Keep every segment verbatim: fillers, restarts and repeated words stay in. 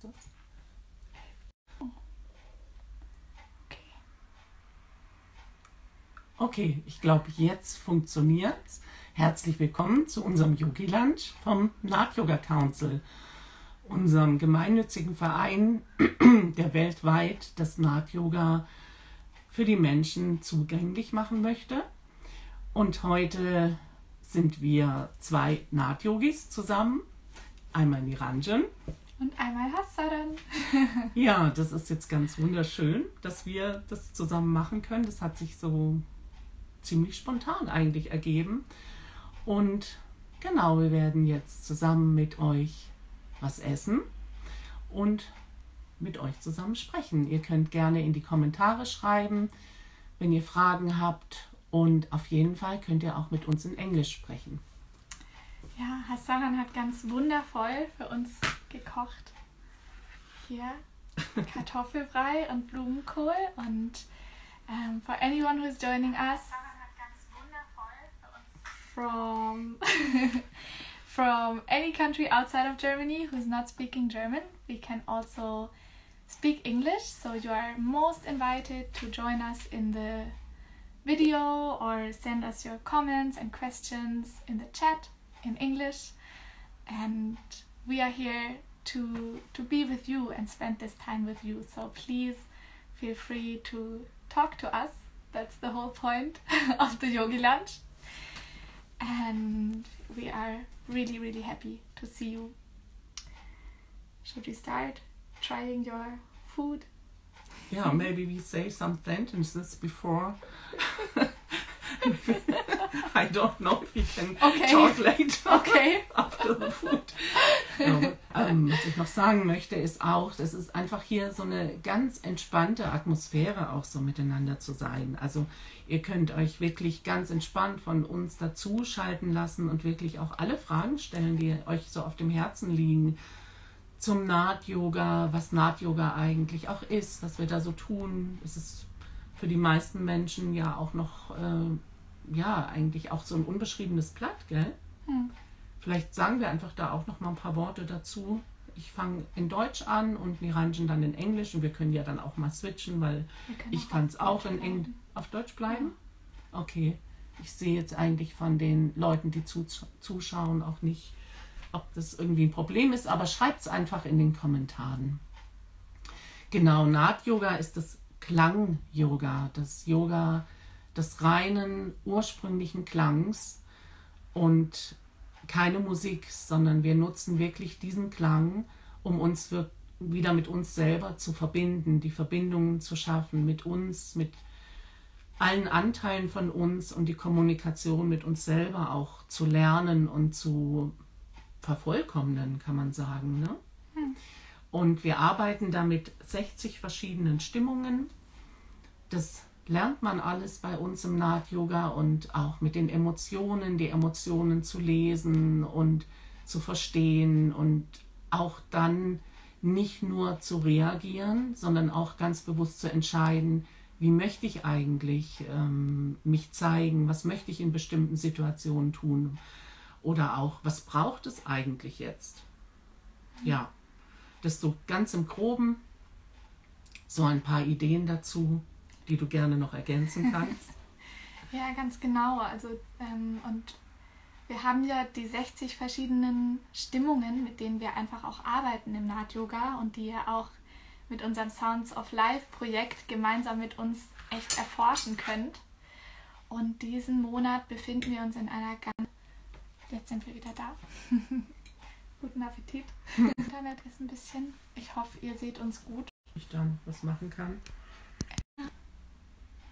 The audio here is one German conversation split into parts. So. Okay. Okay, ich glaube, jetzt funktioniert's. Herzlich willkommen zu unserem Yogi-Lunch vom Nath-Yoga-Council, unserem gemeinnützigen Verein, der weltweit das Nath-Yoga für die Menschen zugänglich machen möchte. Und heute sind wir zwei Nath-Yogis zusammen, einmal Niranjan und einmal Hassaran. Ja, das ist jetzt ganz wunderschön, dass wir das zusammen machen können. Das hat sich so ziemlich spontan eigentlich ergeben. Und genau, wir werden jetzt zusammen mit euch was essen und mit euch zusammen sprechen. Ihr könnt gerne in die Kommentare schreiben, wenn ihr Fragen habt. Und auf jeden Fall könnt ihr auch mit uns in Englisch sprechen. Ja, Hassaran hat ganz wundervoll für uns gekocht. Hier Kartoffelbrei und Blumenkohl. Und um, for anyone who's joining us from, from any country outside of Germany who's not speaking German, we can also speak English. So you are most invited to join us in the video or send us your comments and questions in the chat in English, and we are here to to be with you and spend this time with you, so please feel free to talk to us. That's the whole point of the Yogi Lunch, and we are really really happy to see you. Should we start trying your food? Yeah, maybe we say some sentences before. I don't know if we can okay. talk later okay. after the food. No, ähm, was ich noch sagen möchte, ist auch, das ist einfach hier so eine ganz entspannte Atmosphäre, auch so miteinander zu sein. Also ihr könnt euch wirklich ganz entspannt von uns dazu schalten lassen und wirklich auch alle Fragen stellen, die euch so auf dem Herzen liegen. Zum Nath-Yoga, was Nath-Yoga eigentlich auch ist, was wir da so tun. Es ist für die meisten Menschen ja auch noch, äh, ja, eigentlich auch so ein unbeschriebenes Blatt, gell? Hm. Vielleicht sagen wir einfach da auch noch mal ein paar Worte dazu. Ich fange in Deutsch an und Niranjan dann in Englisch, und wir können ja dann auch mal switchen, weil ich kann es auch in Eng auf Deutsch bleiben. Ja. Okay, ich sehe jetzt eigentlich von den Leuten, die zu zuschauen, auch nicht, ob das irgendwie ein Problem ist, aber schreibt es einfach in den Kommentaren. Genau, Nath-Yoga ist das Klang-Yoga, das Yoga des reinen, ursprünglichen Klangs und keine Musik, sondern wir nutzen wirklich diesen Klang, um uns wieder mit uns selber zu verbinden, die Verbindungen zu schaffen mit uns, mit allen Anteilen von uns, und die Kommunikation mit uns selber auch zu lernen und zu vervollkommnen, kann man sagen. Ne? Hm. Und wir arbeiten da mit sechzig verschiedenen Stimmungen. Das lernt man alles bei uns im Nath-Yoga, und auch mit den Emotionen, die Emotionen zu lesen und zu verstehen und auch dann nicht nur zu reagieren, sondern auch ganz bewusst zu entscheiden, wie möchte ich eigentlich ähm, mich zeigen, was möchte ich in bestimmten Situationen tun. Oder auch, was braucht es eigentlich jetzt? Ja, das so ganz im Groben, so ein paar Ideen dazu, die du gerne noch ergänzen kannst. Ja, ganz genau. Also, ähm, und wir haben ja die sechzig verschiedenen Stimmungen, mit denen wir einfach auch arbeiten im Nath-Yoga und die ja auch mit unserem Sounds of Life-Projekt gemeinsam mit uns echt erforschen könnt. Und diesen Monat befinden wir uns in einer ganz... Jetzt sind wir wieder da. Guten Appetit. Das Internet ist ein bisschen. Ich hoffe, ihr seht uns gut. Ich dann was machen kann.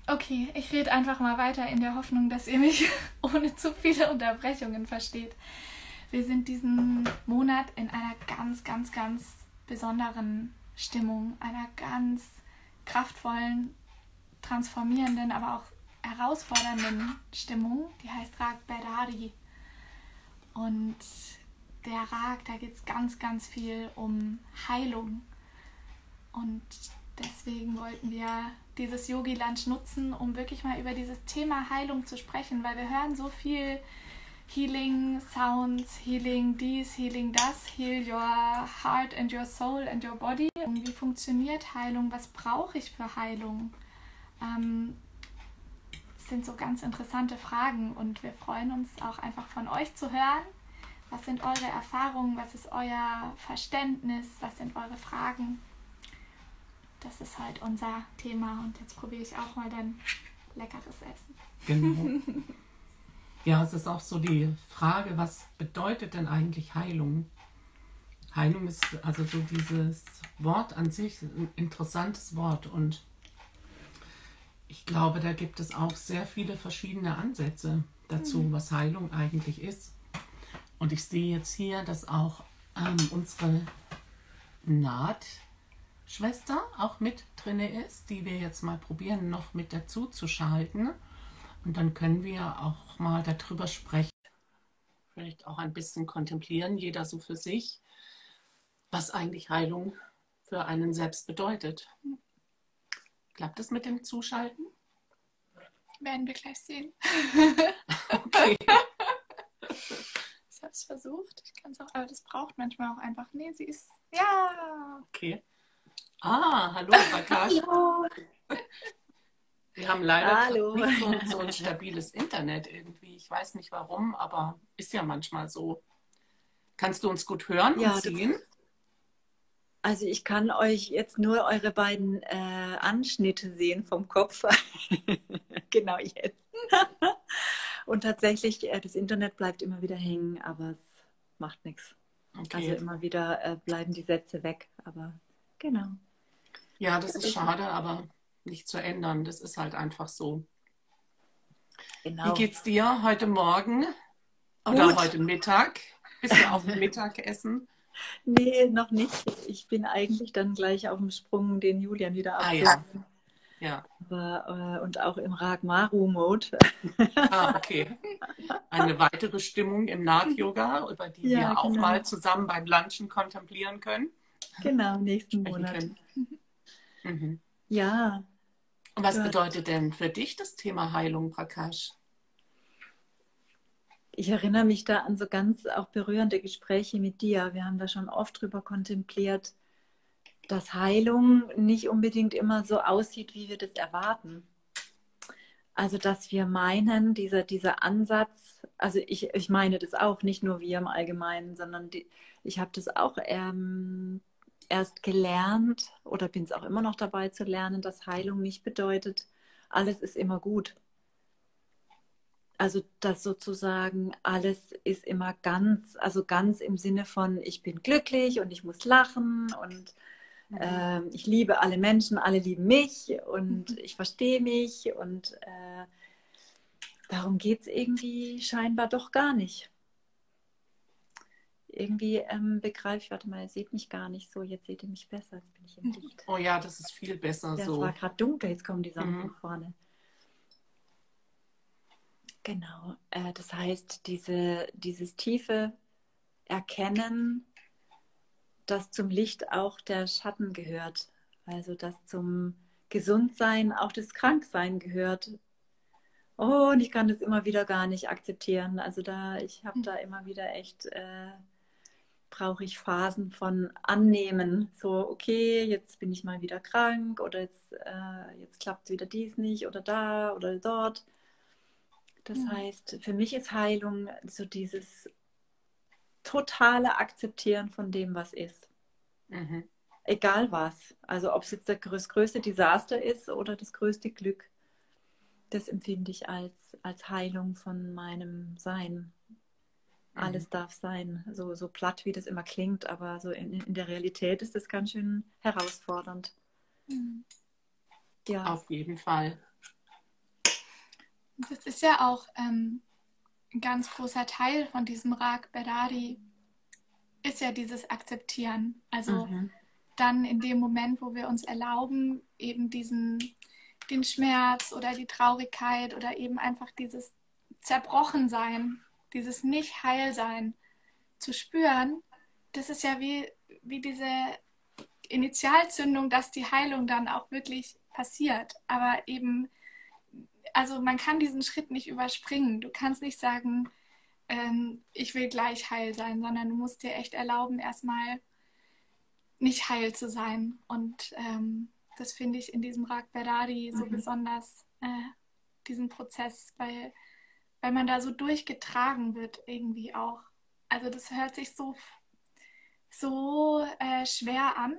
Okay, ich rede einfach mal weiter in der Hoffnung, dass ihr mich ohne zu viele Unterbrechungen versteht. Wir sind diesen Monat in einer ganz, ganz, ganz besonderen Stimmung, einer ganz kraftvollen, transformierenden, aber auch herausfordernden Stimmung. Die heißt Rag Bairari. Und der Rag, da geht es ganz, ganz viel um Heilung. Und deswegen wollten wir dieses Yogi-Lunch nutzen, um wirklich mal über dieses Thema Heilung zu sprechen, weil wir hören so viel Healing Sounds, Healing dies, Healing das, Heal your heart and your soul and your body. Wie funktioniert Heilung? Was brauche ich für Heilung? Ähm, das sind so ganz interessante Fragen und wir freuen uns auch einfach von euch zu hören. Was sind eure Erfahrungen? Was ist euer Verständnis? Was sind eure Fragen? Das ist halt unser Thema und jetzt probiere ich auch mal dann leckeres Essen. Genau. Ja, es ist auch so die Frage, was bedeutet denn eigentlich Heilung? Heilung ist also so dieses Wort an sich, ein interessantes Wort. Und ich glaube, da gibt es auch sehr viele verschiedene Ansätze dazu, mhm. was Heilung eigentlich ist. Und ich sehe jetzt hier, dass auch ähm, unsere Nahtschwester auch mit drin ist, die wir jetzt mal probieren, noch mit dazu zu schalten. Und dann können wir auch mal darüber sprechen, vielleicht auch ein bisschen kontemplieren, jeder so für sich, was eigentlich Heilung für einen selbst bedeutet. Klappt es mit dem Zuschalten? Werden wir gleich sehen. Okay. Ich habe es versucht, ich kann es auch, aber das braucht manchmal auch einfach. Nee, sie ist, ja. Okay. Ah, hallo, Prakash. Hallo. Wir haben leider nicht so, so ein stabiles Internet irgendwie. Ich weiß nicht warum, aber ist ja manchmal so. Kannst du uns gut hören ja, und sehen? Das, also ich kann euch jetzt nur eure beiden äh, Anschnitte sehen vom Kopf. Genau jetzt. Und tatsächlich, äh, das Internet bleibt immer wieder hängen, aber es macht nichts. Okay. Also immer wieder äh, bleiben die Sätze weg. Aber genau. Ja, das, das ist schade, gut. aber... nicht zu ändern. Das ist halt einfach so. Genau. Wie geht's dir heute Morgen oder Gut. heute Mittag? Bist du auf dem Mittagessen? Nee, noch nicht. Ich bin eigentlich dann gleich auf dem Sprung, den Julian wieder abzuholen. Ah, ja. ja. Aber, äh, und auch im Ragmaru-Mode. Ah, okay. Eine weitere Stimmung im Naht-Yoga, über die ja, wir auch genau. mal zusammen beim Lunchen kontemplieren können. Genau, nächsten Sprechen Monat. Können. Mhm. Ja. Und was bedeutet denn für dich das Thema Heilung, Prakash? Ich erinnere mich da an so ganz auch berührende Gespräche mit dir. Wir haben da schon oft drüber kontempliert, dass Heilung nicht unbedingt immer so aussieht, wie wir das erwarten. Also dass wir meinen, dieser, dieser Ansatz, also ich, ich meine das auch, nicht nur wir im Allgemeinen, sondern die, ich habe das auch ähm, erst gelernt oder bin es auch immer noch dabei zu lernen, dass Heilung nicht bedeutet, alles ist immer gut. Also dass sozusagen alles ist immer ganz, also ganz im Sinne von ich bin glücklich und ich muss lachen und äh, ich liebe alle Menschen, alle lieben mich und mhm. ich verstehe mich und äh, darum geht es irgendwie scheinbar doch gar nicht. Irgendwie ähm, begreife ich, warte mal, ihr seht mich gar nicht so, jetzt seht ihr mich besser, jetzt bin ich im Licht. Oh ja, das ist viel besser das so. Es war gerade dunkel, jetzt kommen die Sonne mhm. nach vorne. Genau, äh, das heißt, diese, dieses tiefe Erkennen, dass zum Licht auch der Schatten gehört, also dass zum Gesundsein auch das Kranksein gehört. Oh, und ich kann das immer wieder gar nicht akzeptieren. Also da, ich habe da immer wieder echt, äh, brauche ich Phasen von Annehmen. So, okay, jetzt bin ich mal wieder krank oder jetzt, äh, jetzt klappt wieder dies nicht oder da oder dort. Das mhm. heißt, für mich ist Heilung so dieses totale Akzeptieren von dem, was ist. Mhm. Egal was. Also ob es jetzt das größte Desaster ist oder das größte Glück. Das empfinde ich als, als Heilung von meinem Sein. Alles mhm. darf sein. So, so platt, wie das immer klingt, aber so in, in der Realität ist das ganz schön herausfordernd. Mhm. Ja. Auf jeden Fall. Das ist ja auch ähm, ein ganz großer Teil von diesem Rag Berari, ist ja dieses Akzeptieren. Also mhm. dann in dem Moment, wo wir uns erlauben, eben diesen... den Schmerz oder die Traurigkeit oder eben einfach dieses Zerbrochensein, dieses Nicht-Heilsein zu spüren, das ist ja wie, wie diese Initialzündung, dass die Heilung dann auch wirklich passiert. Aber eben, also man kann diesen Schritt nicht überspringen. Du kannst nicht sagen, ähm, ich will gleich heil sein, sondern du musst dir echt erlauben, erstmal nicht heil zu sein. Und ähm, das finde ich in diesem Rag Berari so mhm. besonders, äh, diesen Prozess, weil, weil man da so durchgetragen wird irgendwie auch. Also das hört sich so, so äh, schwer an.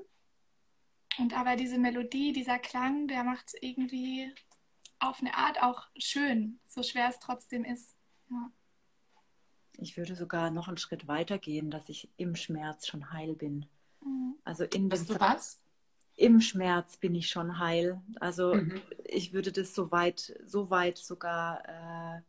Und aber diese Melodie, dieser Klang, der macht es irgendwie auf eine Art auch schön, so schwer es trotzdem ist. Ja. Ich würde sogar noch einen Schritt weiter gehen, dass ich im Schmerz schon heil bin. Mhm. Also in dem du was? Im Schmerz bin ich schon heil. Also mhm. ich würde das so weit, so weit sogar äh,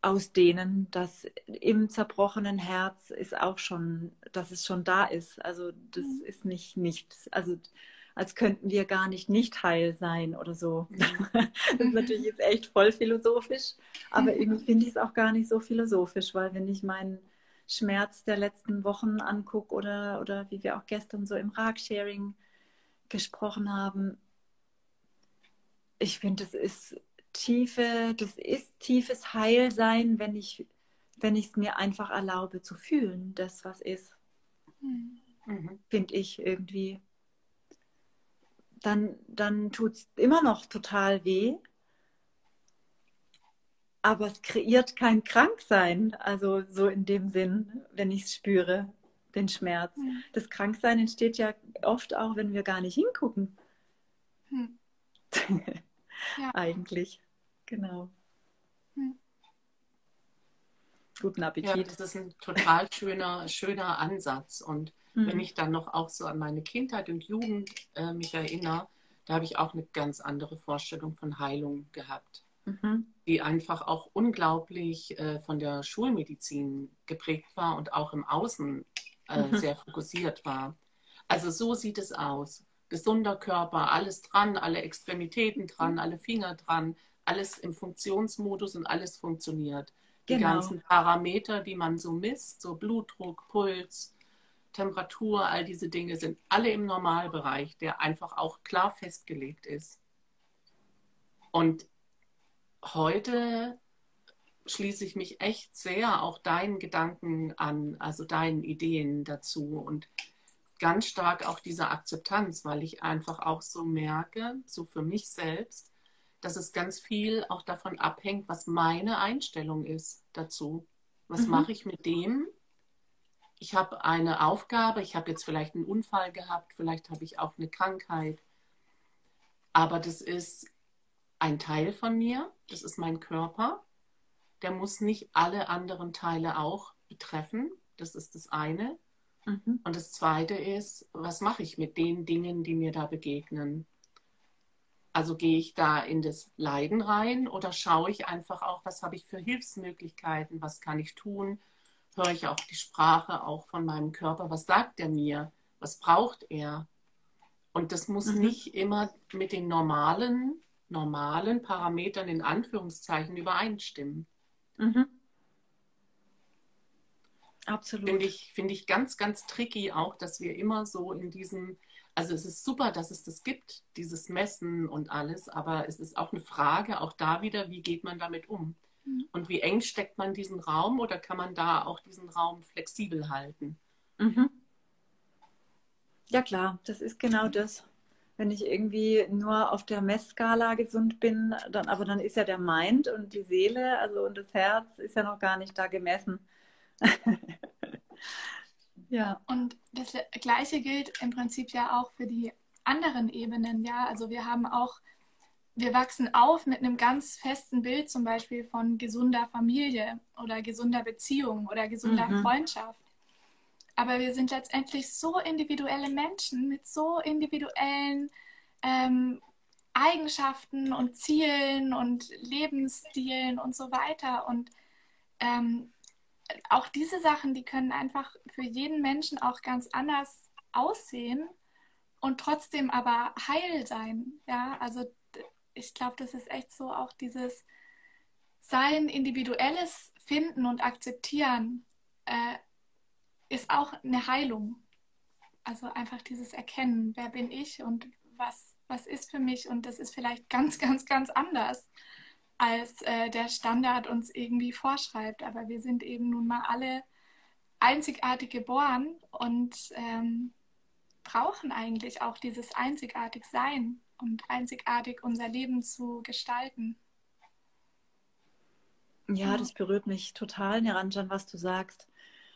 ausdehnen, dass im zerbrochenen Herz ist auch schon, dass es schon da ist. Also das mhm. ist nicht nichts. Also als könnten wir gar nicht nicht heil sein oder so. Mhm. Das ist natürlich jetzt echt voll philosophisch, aber mhm. irgendwie finde ich es auch gar nicht so philosophisch, weil wenn ich meinen Schmerz der letzten Wochen angucke oder, oder wie wir auch gestern so im Rag-Sharing gesprochen haben, ich finde, das ist tiefe, das ist tiefes Heilsein, wenn ich, wenn ich es mir einfach erlaube zu fühlen, das was ist, mhm. finde ich irgendwie. Dann, dann tut es immer noch total weh, aber es kreiert kein Kranksein, also so in dem Sinn, wenn ich es spüre, den Schmerz. Mhm. Das Kranksein entsteht ja oft auch, wenn wir gar nicht hingucken. Mhm. Ja. Eigentlich, genau. Mhm. Guten Appetit. Ja, das ist ein total schöner, schöner Ansatz. Und mhm. wenn ich dann noch auch so an meine Kindheit und Jugend äh, mich erinnere, da habe ich auch eine ganz andere Vorstellung von Heilung gehabt, mhm. die einfach auch unglaublich äh, von der Schulmedizin geprägt war und auch im Außen äh, mhm. sehr fokussiert war. Also so sieht es aus. Gesunder Körper, alles dran, alle Extremitäten dran, mhm. alle Finger dran, alles im Funktionsmodus und alles funktioniert. Genau. Die ganzen Parameter, die man so misst, so Blutdruck, Puls, Temperatur, all diese Dinge sind alle im Normalbereich, der einfach auch klar festgelegt ist. Und heute schließe ich mich echt sehr auch deinen Gedanken an, also deinen Ideen dazu und ganz stark auch diese Akzeptanz, weil ich einfach auch so merke, so für mich selbst, dass es ganz viel auch davon abhängt, was meine Einstellung ist dazu. Was mhm. mache ich mit dem? Ich habe eine Aufgabe, ich habe jetzt vielleicht einen Unfall gehabt, vielleicht habe ich auch eine Krankheit. Aber das ist ein Teil von mir, das ist mein Körper. Der muss nicht alle anderen Teile auch betreffen, das ist das eine. Und das Zweite ist, was mache ich mit den Dingen, die mir da begegnen? Also gehe ich da in das Leiden rein oder schaue ich einfach auch, was habe ich für Hilfsmöglichkeiten, was kann ich tun? Höre ich auch die Sprache auch von meinem Körper, was sagt er mir, was braucht er? Und das muss mhm. nicht immer mit den normalen, normalen Parametern in Anführungszeichen übereinstimmen. Mhm. Absolut. Finde ich, finde ich ganz, ganz tricky auch, dass wir immer so in diesem, also es ist super, dass es das gibt, dieses Messen und alles, aber es ist auch eine Frage, auch da wieder, wie geht man damit um? Mhm. Und wie eng steckt man diesen Raum oder kann man da auch diesen Raum flexibel halten? Mhm. Ja klar, das ist genau das. Wenn ich irgendwie nur auf der Messskala gesund bin, dann, aber dann ist ja der Mind und die Seele, also und das Herz ist ja noch gar nicht da gemessen. Ja. Und das Gleiche gilt im Prinzip ja auch für die anderen Ebenen, ja. Also wir haben auch, wir wachsen auf mit einem ganz festen Bild zum Beispiel von gesunder Familie oder gesunder Beziehung oder gesunder mhm. Freundschaft. Aber wir sind letztendlich so individuelle Menschen mit so individuellen ähm, Eigenschaften und Zielen und Lebensstilen und so weiter. Und ähm, auch diese Sachen, die können einfach für jeden Menschen auch ganz anders aussehen und trotzdem aber heil sein. Ja, also ich glaube, das ist echt so auch dieses sein individuelles Finden und Akzeptieren äh, ist auch eine Heilung. Also einfach dieses Erkennen, wer bin ich und was, was ist für mich und das ist vielleicht ganz, ganz, ganz anders. als äh, der Standard uns irgendwie vorschreibt. Aber wir sind eben nun mal alle einzigartig geboren und ähm, brauchen eigentlich auch dieses Einzigartigsein und einzigartig unser Leben zu gestalten. Ja, das berührt mich total, Niranjan, was du sagst,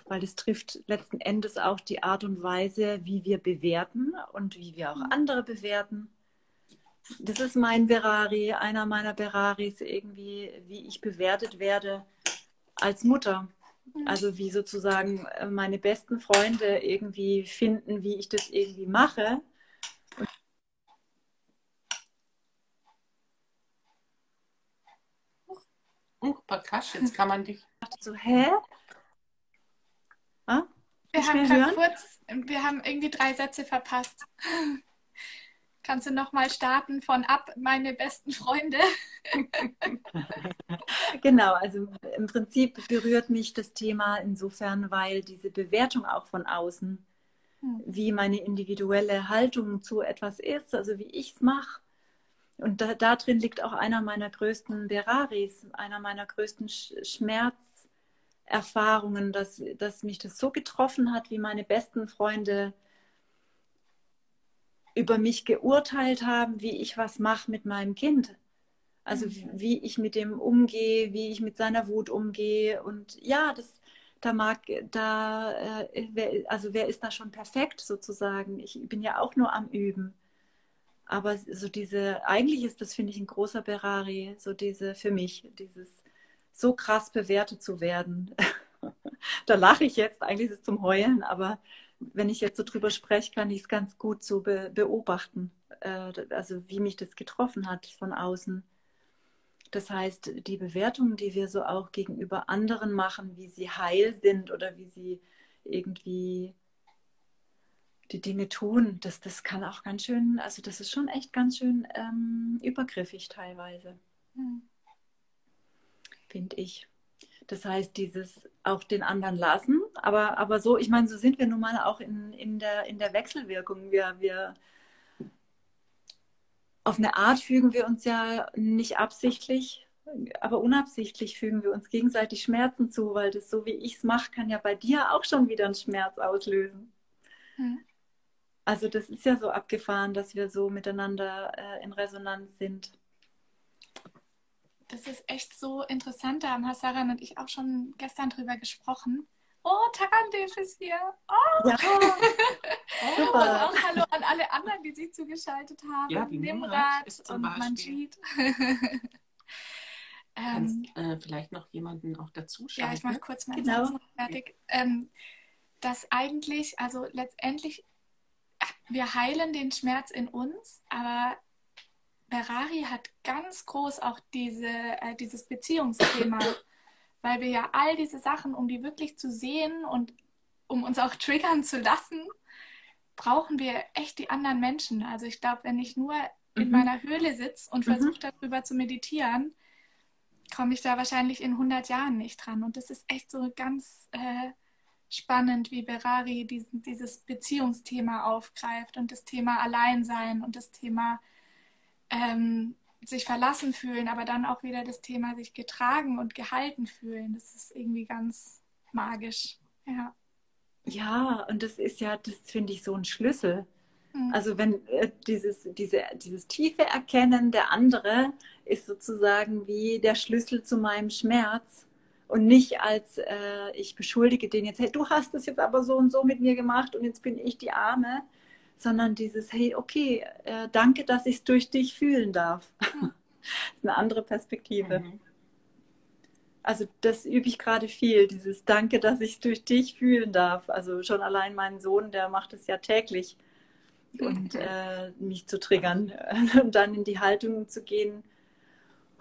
weil das trifft letzten Endes auch die Art und Weise, wie wir bewerten und wie wir auch andere bewerten. Das ist mein Berari, einer meiner Beraris, irgendwie, wie ich bewertet werde als Mutter. Also wie sozusagen meine besten Freunde irgendwie finden, wie ich das irgendwie mache. Und uh, Prakash, jetzt kann man dich... So, hä? Ah? Wir haben gerade kurz, wir haben irgendwie drei Sätze verpasst. Kannst du nochmal starten von ab, meine besten Freunde? Genau, also im Prinzip berührt mich das Thema insofern, weil diese Bewertung auch von außen, hm. wie meine individuelle Haltung zu etwas ist, also wie ich es mache. Und da, da drin liegt auch einer meiner größten Beraris, einer meiner größten Sch Schmerzerfahrungen, dass, dass mich das so getroffen hat, wie meine besten Freunde über mich geurteilt haben, wie ich was mache mit meinem Kind. Also mhm. wie ich mit dem umgehe, wie ich mit seiner Wut umgehe. Und ja, das, da mag, da, äh, wer, also wer ist da schon perfekt sozusagen? Ich bin ja auch nur am Üben. Aber so diese, eigentlich ist das, finde ich, ein großer Berari, so diese, für mich, dieses so krass bewertet zu werden. Da lache ich jetzt, eigentlich ist es zum Heulen, aber wenn ich jetzt so drüber spreche, kann ich es ganz gut so be beobachten, äh, also wie mich das getroffen hat von außen. Das heißt, die Bewertungen, die wir so auch gegenüber anderen machen, wie sie heil sind oder wie sie irgendwie die Dinge tun, das, das kann auch ganz schön, also das ist schon echt ganz schön ähm, übergriffig teilweise, hm. finde ich. Das heißt, dieses auch den anderen lassen, aber, aber so, ich meine, so sind wir nun mal auch in, in, der, in der Wechselwirkung. Wir, wir, auf eine Art fügen wir uns ja nicht absichtlich, aber unabsichtlich fügen wir uns gegenseitig Schmerzen zu, weil das so, wie ich es mache, kann ja bei dir auch schon wieder einen Schmerz auslösen. Hm. Also das ist ja so abgefahren, dass wir so miteinander äh, in Resonanz sind. Das ist echt so interessant, da haben Hasaran und ich auch schon gestern drüber gesprochen. Oh, Tarandiv ist hier. Oh. Ja. Oh. Und auch hallo an alle anderen, die sich zugeschaltet haben. Ja, Nimrat und Manjit. ähm, äh, vielleicht noch jemanden auch dazu schreiben. Ja, ich mache kurz mal genau. Satz fertig. Ähm, dass eigentlich, also letztendlich, wir heilen den Schmerz in uns, aber Berari hat ganz groß auch diese, äh, dieses Beziehungsthema, weil wir ja all diese Sachen, um die wirklich zu sehen und um uns auch triggern zu lassen, brauchen wir echt die anderen Menschen. Also ich glaube, wenn ich nur mhm. in meiner Höhle sitze und mhm. versuche darüber zu meditieren, komme ich da wahrscheinlich in hundert Jahren nicht dran. Und das ist echt so ganz äh, spannend, wie Berari diesen, dieses Beziehungsthema aufgreift und das Thema Alleinsein und das Thema Ähm, sich verlassen fühlen, aber dann auch wieder das Thema sich getragen und gehalten fühlen. Das ist irgendwie ganz magisch. Ja, ja, und das ist ja, das finde ich so ein Schlüssel. Mhm. Also wenn äh, dieses, diese, dieses tiefe Erkennen der andere ist sozusagen wie der Schlüssel zu meinem Schmerz und nicht als äh, ich beschuldige den jetzt, hey, du hast das jetzt aber so und so mit mir gemacht und jetzt bin ich die Arme. Sondern dieses, hey, okay, äh, danke, dass ich es durch dich fühlen darf. Das ist eine andere Perspektive. Mhm. Also das übe ich gerade viel, dieses Danke, dass ich es durch dich fühlen darf. Also schon allein mein Sohn, der macht es ja täglich. Und äh, mich zu triggern und dann in die Haltung zu gehen.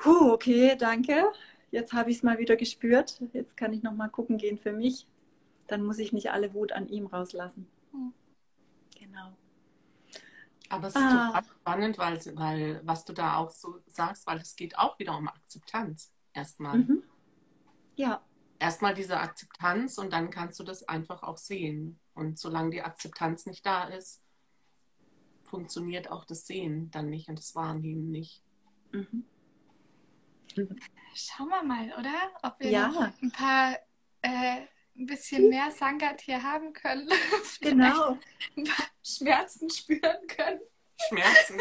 Huh, okay, danke. Jetzt habe ich es mal wieder gespürt. Jetzt kann ich noch mal gucken gehen für mich. Dann muss ich nicht alle Wut an ihm rauslassen. Mhm. Genau. Aber es ist ah. total spannend, weil, weil, was du da auch so sagst, weil es geht auch wieder um Akzeptanz. Erstmal. Mhm. Ja. Erstmal diese Akzeptanz und dann kannst du das einfach auch sehen. Und solange die Akzeptanz nicht da ist, funktioniert auch das Sehen dann nicht und das Wahrnehmen nicht. Mhm. Schauen wir mal, oder? Ob wir ja. noch ein paar, äh, ein bisschen mehr Sangat hier haben können. Genau. Ein paar Schmerzen spüren können. Schmerzen?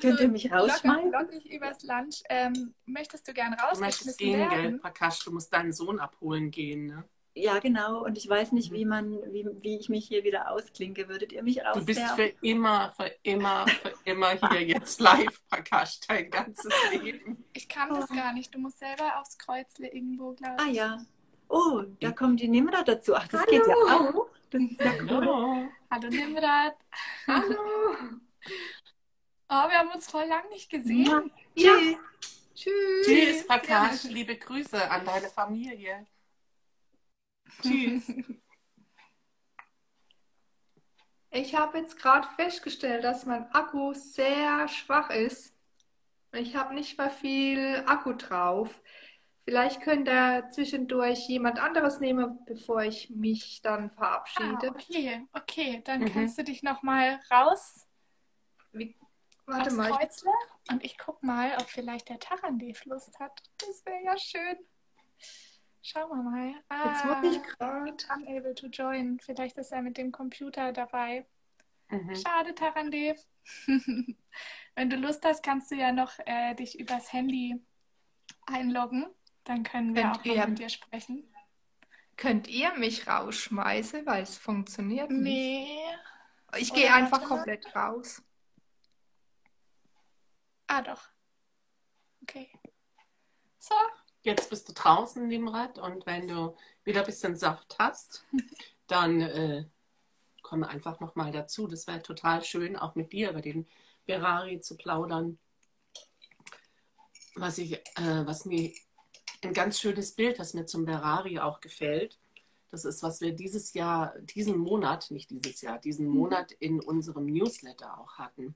Könnt ihr mich rausschmeißen? Lockig übers Lunch. Ähm, möchtest du gern raus? Du möchtest gehen, gell, Prakash? Du musst deinen Sohn abholen gehen, ne? Ja, genau. Und ich weiß nicht, wie man, wie, wie ich mich hier wieder ausklinke. Würdet ihr mich rauswerfen? Du bist für immer, für immer, für immer hier jetzt live, Prakash, dein ganzes Leben. Ich kann das gar nicht. Du musst selber aufs Kreuzle irgendwo, glaube ich. Ah ja. Oh, da kommt die Nimrat dazu. Ach, das Hallo. geht ja auch. Das ist ja cool. Hallo, Hallo Nimrat. Hallo. Oh, wir haben uns voll lang nicht gesehen. Ja. Ja. Tschüss. Tschüss. Tschüss, Prakash. Liebe Grüße an deine Familie. Tschüss. Ich habe jetzt gerade festgestellt, dass mein Akku sehr schwach ist. Ich habe nicht mehr viel Akku drauf. Vielleicht könnte da zwischendurch jemand anderes nehmen, bevor ich mich dann verabschiede. Ah, okay, okay, dann mhm. kannst du dich nochmal raus. Wie, warte mal. Kreuzle, und ich gucke mal, ob vielleicht der Tarandev Lust hat. Das wäre ja schön. Schauen wir mal. Ah, jetzt muss ich gerade. Unable to join. Vielleicht ist er mit dem Computer dabei. Mhm. Schade, Tarandev. Wenn du Lust hast, kannst du ja noch äh, dich übers Handy einloggen. Dann können wir könnt auch noch ihr, mit dir sprechen. Könnt ihr mich rausschmeißen, weil es funktioniert nicht? Nee. Ich gehe einfach warte. komplett raus. Ah, doch. Okay. So. Jetzt bist du draußen, Nimrat, und wenn du wieder ein bisschen Saft hast, dann äh, komm einfach nochmal dazu. Das wäre total schön, auch mit dir über den Berari zu plaudern. Was, ich, äh, was mir ein ganz schönes Bild, das mir zum Berari auch gefällt, das ist, was wir dieses Jahr, diesen Monat, nicht dieses Jahr, diesen Monat in unserem Newsletter auch hatten.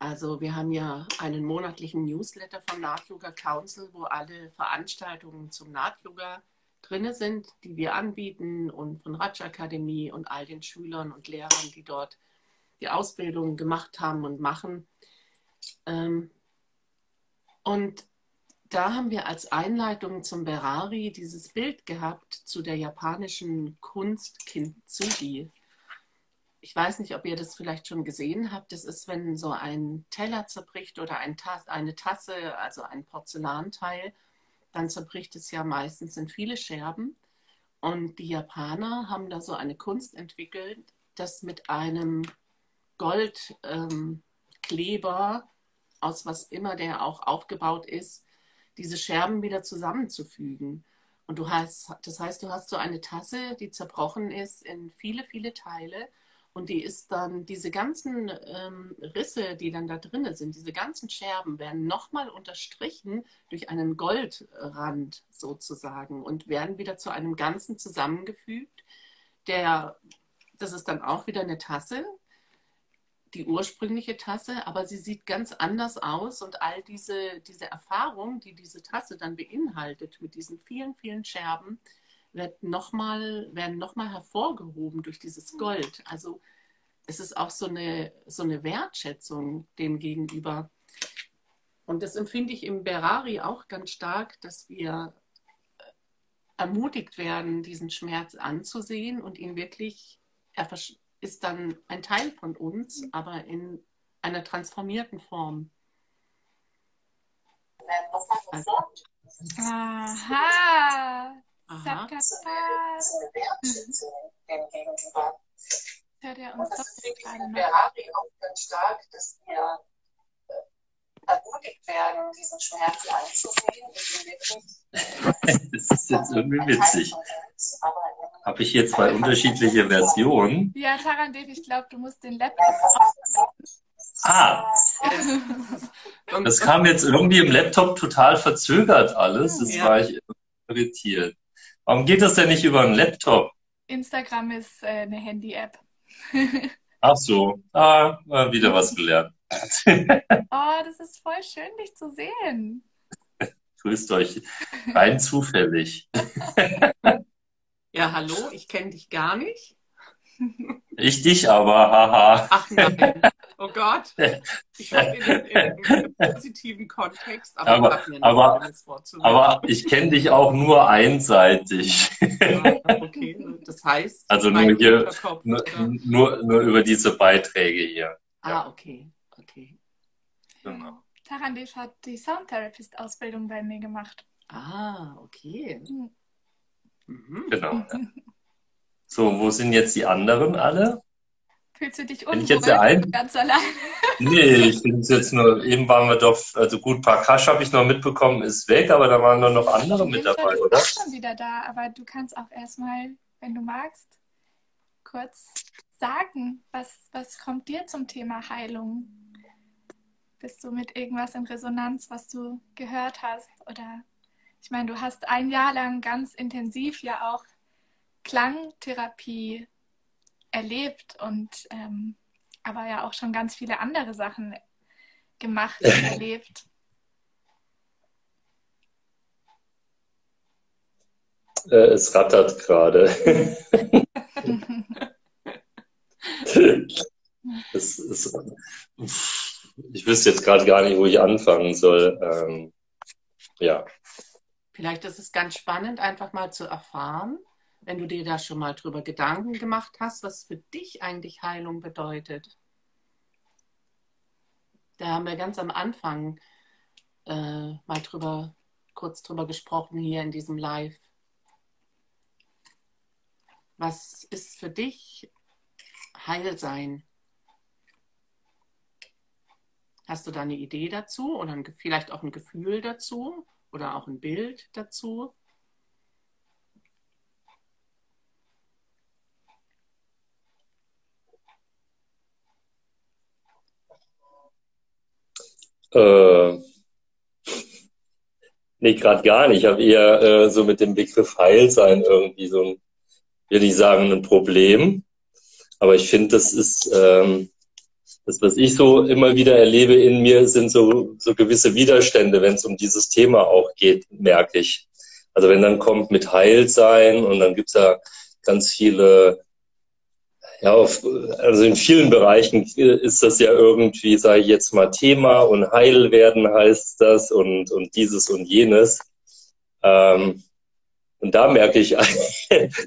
Also wir haben ja einen monatlichen Newsletter vom Nath Yoga Council, wo alle Veranstaltungen zum Nath Yoga drin sind, die wir anbieten und von Raj Akademie und all den Schülern und Lehrern, die dort die Ausbildung gemacht haben und machen. Und da haben wir als Einleitung zum Berari dieses Bild gehabt zu der japanischen Kunst Kintsugi. Ich weiß nicht, ob ihr das vielleicht schon gesehen habt. Das ist, wenn so ein Teller zerbricht oder ein Tas- eine Tasse, also ein Porzellanteil, dann zerbricht es ja meistens in viele Scherben. Und die Japaner haben da so eine Kunst entwickelt, das mit einem Goldkleber, ähm, aus was immer der auch aufgebaut ist, diese Scherben wieder zusammenzufügen. Und du hast, das heißt, du hast so eine Tasse, die zerbrochen ist in viele, viele Teile. Und die ist dann, diese ganzen ähm, Risse, die dann da drin sind, diese ganzen Scherben werden nochmal unterstrichen durch einen Goldrand sozusagen und werden wieder zu einem Ganzen zusammengefügt. Der, das ist dann auch wieder eine Tasse, die ursprüngliche Tasse, aber sie sieht ganz anders aus und all diese, diese Erfahrung, die diese Tasse dann beinhaltet mit diesen vielen, vielen Scherben, Wird noch mal, werden nochmal hervorgehoben durch dieses Gold. Also es ist auch so eine, so eine Wertschätzung dem gegenüber. Und das empfinde ich im Berari auch ganz stark, dass wir ermutigt werden, diesen Schmerz anzusehen und ihn wirklich, er ist dann ein Teil von uns, aber in einer transformierten Form. Also. Aha! Aha. Hört er uns doch gerade noch. Dass wir ermutigt werden, diesen Schmerz anzusehen. Das ist jetzt irgendwie witzig. Habe ich hier zwei unterschiedliche Versionen? Ja, Tarandev, ich glaube, du musst den Laptop aufmachen. Ah, das kam jetzt irgendwie im Laptop total verzögert alles. Das war ich... irritiert. Warum geht das denn nicht über einen Laptop? Instagram ist äh, eine Handy-App. Ach so, ah, wieder was gelernt. Oh, das ist voll schön, dich zu sehen. Grüßt euch, rein zufällig. Ja, hallo, ich kenne dich gar nicht. Ich dich aber, haha. Ach nein, oh Gott. Ich hoffe, in einem positiven Kontext. Aber, aber, ich, aber, aber ich kenne dich auch nur einseitig. Ja, okay, das heißt... Also nur, hier, nur, nur, nur über diese Beiträge hier. Ah, ja. okay, okay. Genau. Tarandish hat die Soundtherapist-Ausbildung bei mir gemacht. Ah, okay. Mhm. Genau. Ja. So, wo sind jetzt die anderen alle? Fühlst du dich unwohl, ganz allein? Nee, ich bin jetzt nur, eben waren wir doch, also gut, Prakash habe ich noch mitbekommen, ist weg, aber da waren doch noch andere mit dabei, oder? Ich bin schon wieder da, aber du kannst auch erstmal, wenn du magst, kurz sagen, was, was kommt dir zum Thema Heilung? Bist du mit irgendwas in Resonanz, was du gehört hast? Oder, ich meine, du hast ein Jahr lang ganz intensiv ja auch Klangtherapie erlebt und ähm, aber ja auch schon ganz viele andere Sachen gemacht und erlebt. Äh, es rattert gerade. es, es, ich wüsste jetzt gerade gar nicht, wo ich anfangen soll. Ähm, ja. Vielleicht ist es ganz spannend, einfach mal zu erfahren, wenn du dir da schon mal drüber Gedanken gemacht hast, was für dich eigentlich Heilung bedeutet. Da haben wir ganz am Anfang äh, mal drüber, kurz drüber gesprochen hier in diesem Live. Was ist für dich Heilsein? Hast du da eine Idee dazu oder ein, vielleicht auch ein Gefühl dazu oder auch ein Bild dazu? Äh, nee, gerade gar nicht. Ich habe eher äh, so mit dem Begriff Heilsein irgendwie so ein, will ich sagen, ein Problem. Aber ich finde, das ist, ähm, das, was ich so immer wieder erlebe in mir, sind so, so gewisse Widerstände, wenn es um dieses Thema auch geht, merke ich. Also wenn dann kommt mit Heilsein und dann gibt's da ganz viele, ja, auf, also in vielen Bereichen ist das ja irgendwie, sage ich jetzt mal, Thema und heil werden heißt das und, und dieses und jenes. Ähm, und da merke ich,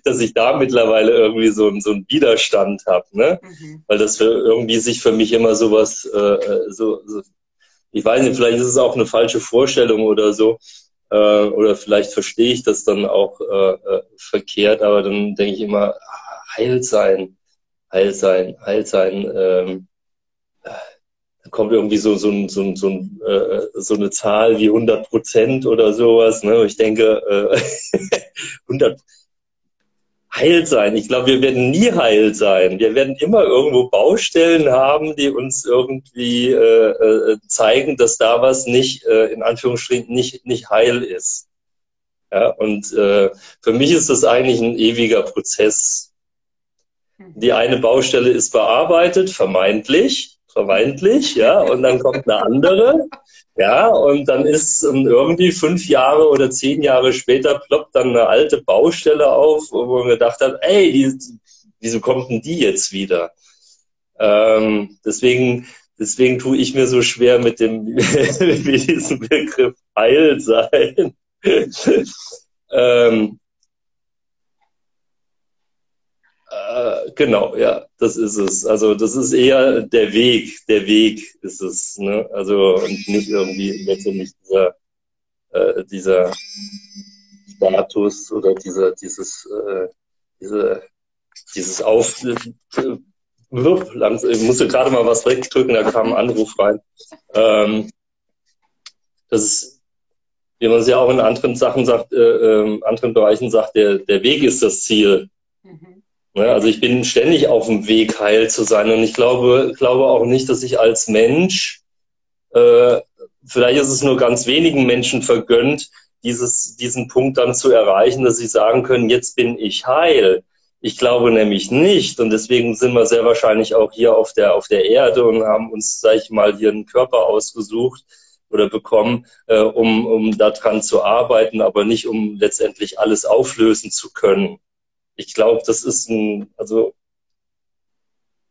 dass ich da mittlerweile irgendwie so, so einen Widerstand habe, ne? Mhm. Weil das für, irgendwie sich für mich immer sowas, äh, so, so, ich weiß nicht, vielleicht ist es auch eine falsche Vorstellung oder so, äh, oder vielleicht verstehe ich das dann auch äh, verkehrt, aber dann denke ich immer, heil sein. Heil sein, heil sein, ähm, da kommt irgendwie so, so, ein, so, ein, so, ein, äh, so eine Zahl wie hundert Prozent oder sowas. Ne? Ich denke, äh, hundert heil sein. Ich glaube, wir werden nie heil sein. Wir werden immer irgendwo Baustellen haben, die uns irgendwie äh, äh, zeigen, dass da was nicht, äh, in Anführungsstrichen, nicht, nicht heil ist. Ja? Und äh, für mich ist das eigentlich ein ewiger Prozess. Die eine Baustelle ist bearbeitet, vermeintlich, vermeintlich, ja, und dann kommt eine andere, ja, und dann ist und irgendwie fünf Jahre oder zehn Jahre später ploppt dann eine alte Baustelle auf, wo man gedacht hat, ey, die, wieso kommt denn die jetzt wieder? Ähm, deswegen, deswegen tue ich mir so schwer mit dem, mit diesem Begriff Heil sein. ähm, Genau, ja, das ist es. Also das ist eher der Weg, der Weg ist es, ne? Also und nicht irgendwie letztendlich dieser, äh, dieser Status oder dieser, dieses, äh, diese, dieses Auf... Ich musste gerade mal was wegdrücken, da kam ein Anruf rein. Ähm, das ist, wie man es ja auch in anderen Sachen sagt, äh, äh, anderen Bereichen sagt, der, der Weg ist das Ziel. Mhm. Also ich bin ständig auf dem Weg, heil zu sein. Und ich glaube, glaube auch nicht, dass ich als Mensch, äh, vielleicht ist es nur ganz wenigen Menschen vergönnt, dieses, diesen Punkt dann zu erreichen, dass sie sagen können, jetzt bin ich heil. Ich glaube nämlich nicht. Und deswegen sind wir sehr wahrscheinlich auch hier auf der, auf der Erde und haben uns, sag ich mal, hier einen Körper ausgesucht oder bekommen, äh, um, um daran zu arbeiten, aber nicht, um letztendlich alles auflösen zu können. Ich glaube, das ist ein, also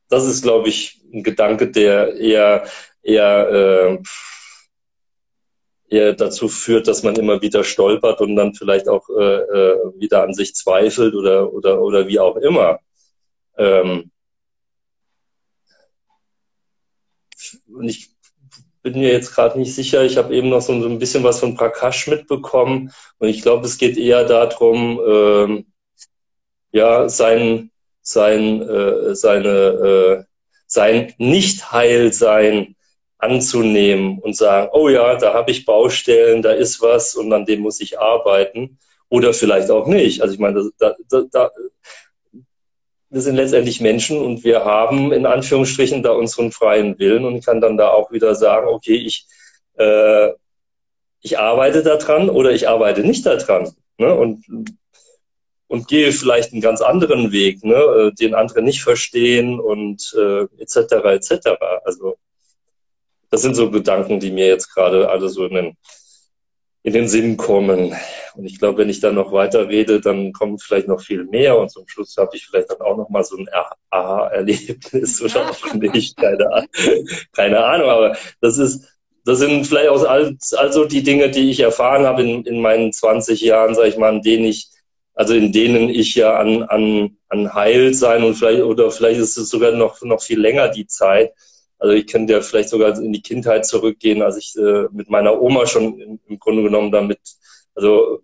das ist, glaube ich, ein Gedanke, der eher, eher, äh, eher dazu führt, dass man immer wieder stolpert und dann vielleicht auch äh, wieder an sich zweifelt oder, oder, oder wie auch immer. Ähm, und ich bin mir jetzt gerade nicht sicher, ich habe eben noch so ein bisschen was von Prakash mitbekommen und ich glaube, es geht eher darum, ähm, ja, sein, sein, äh, seine, äh, sein Nicht-Heil-Sein anzunehmen und sagen, oh ja, da habe ich Baustellen, da ist was und an dem muss ich arbeiten oder vielleicht auch nicht. Also ich meine, da, da, da, wir sind letztendlich Menschen und wir haben in Anführungsstrichen da unseren freien Willen und kann dann da auch wieder sagen, okay, ich, äh, ich arbeite daran oder ich arbeite nicht daran, ne? Und und gehe vielleicht einen ganz anderen Weg, ne? Den andere nicht verstehen und äh, et cetera et cetera. Also das sind so Gedanken, die mir jetzt gerade alle so in den, in den Sinn kommen. Und ich glaube, wenn ich dann noch weiter rede, dann kommen vielleicht noch viel mehr. Und zum Schluss habe ich vielleicht dann auch noch mal so ein Aha-Erlebnis oder auch nicht, keine Ahnung. Keine Ahnung. Aber das ist, das sind vielleicht auch also die Dinge, die ich erfahren habe in, in meinen zwanzig Jahren, sage ich mal, in denen ich Also in denen ich ja an, an, an Heil sein und vielleicht, oder vielleicht ist es sogar noch, noch viel länger die Zeit. Also ich könnte ja vielleicht sogar in die Kindheit zurückgehen, als ich äh, mit meiner Oma schon im, im Grunde genommen damit, also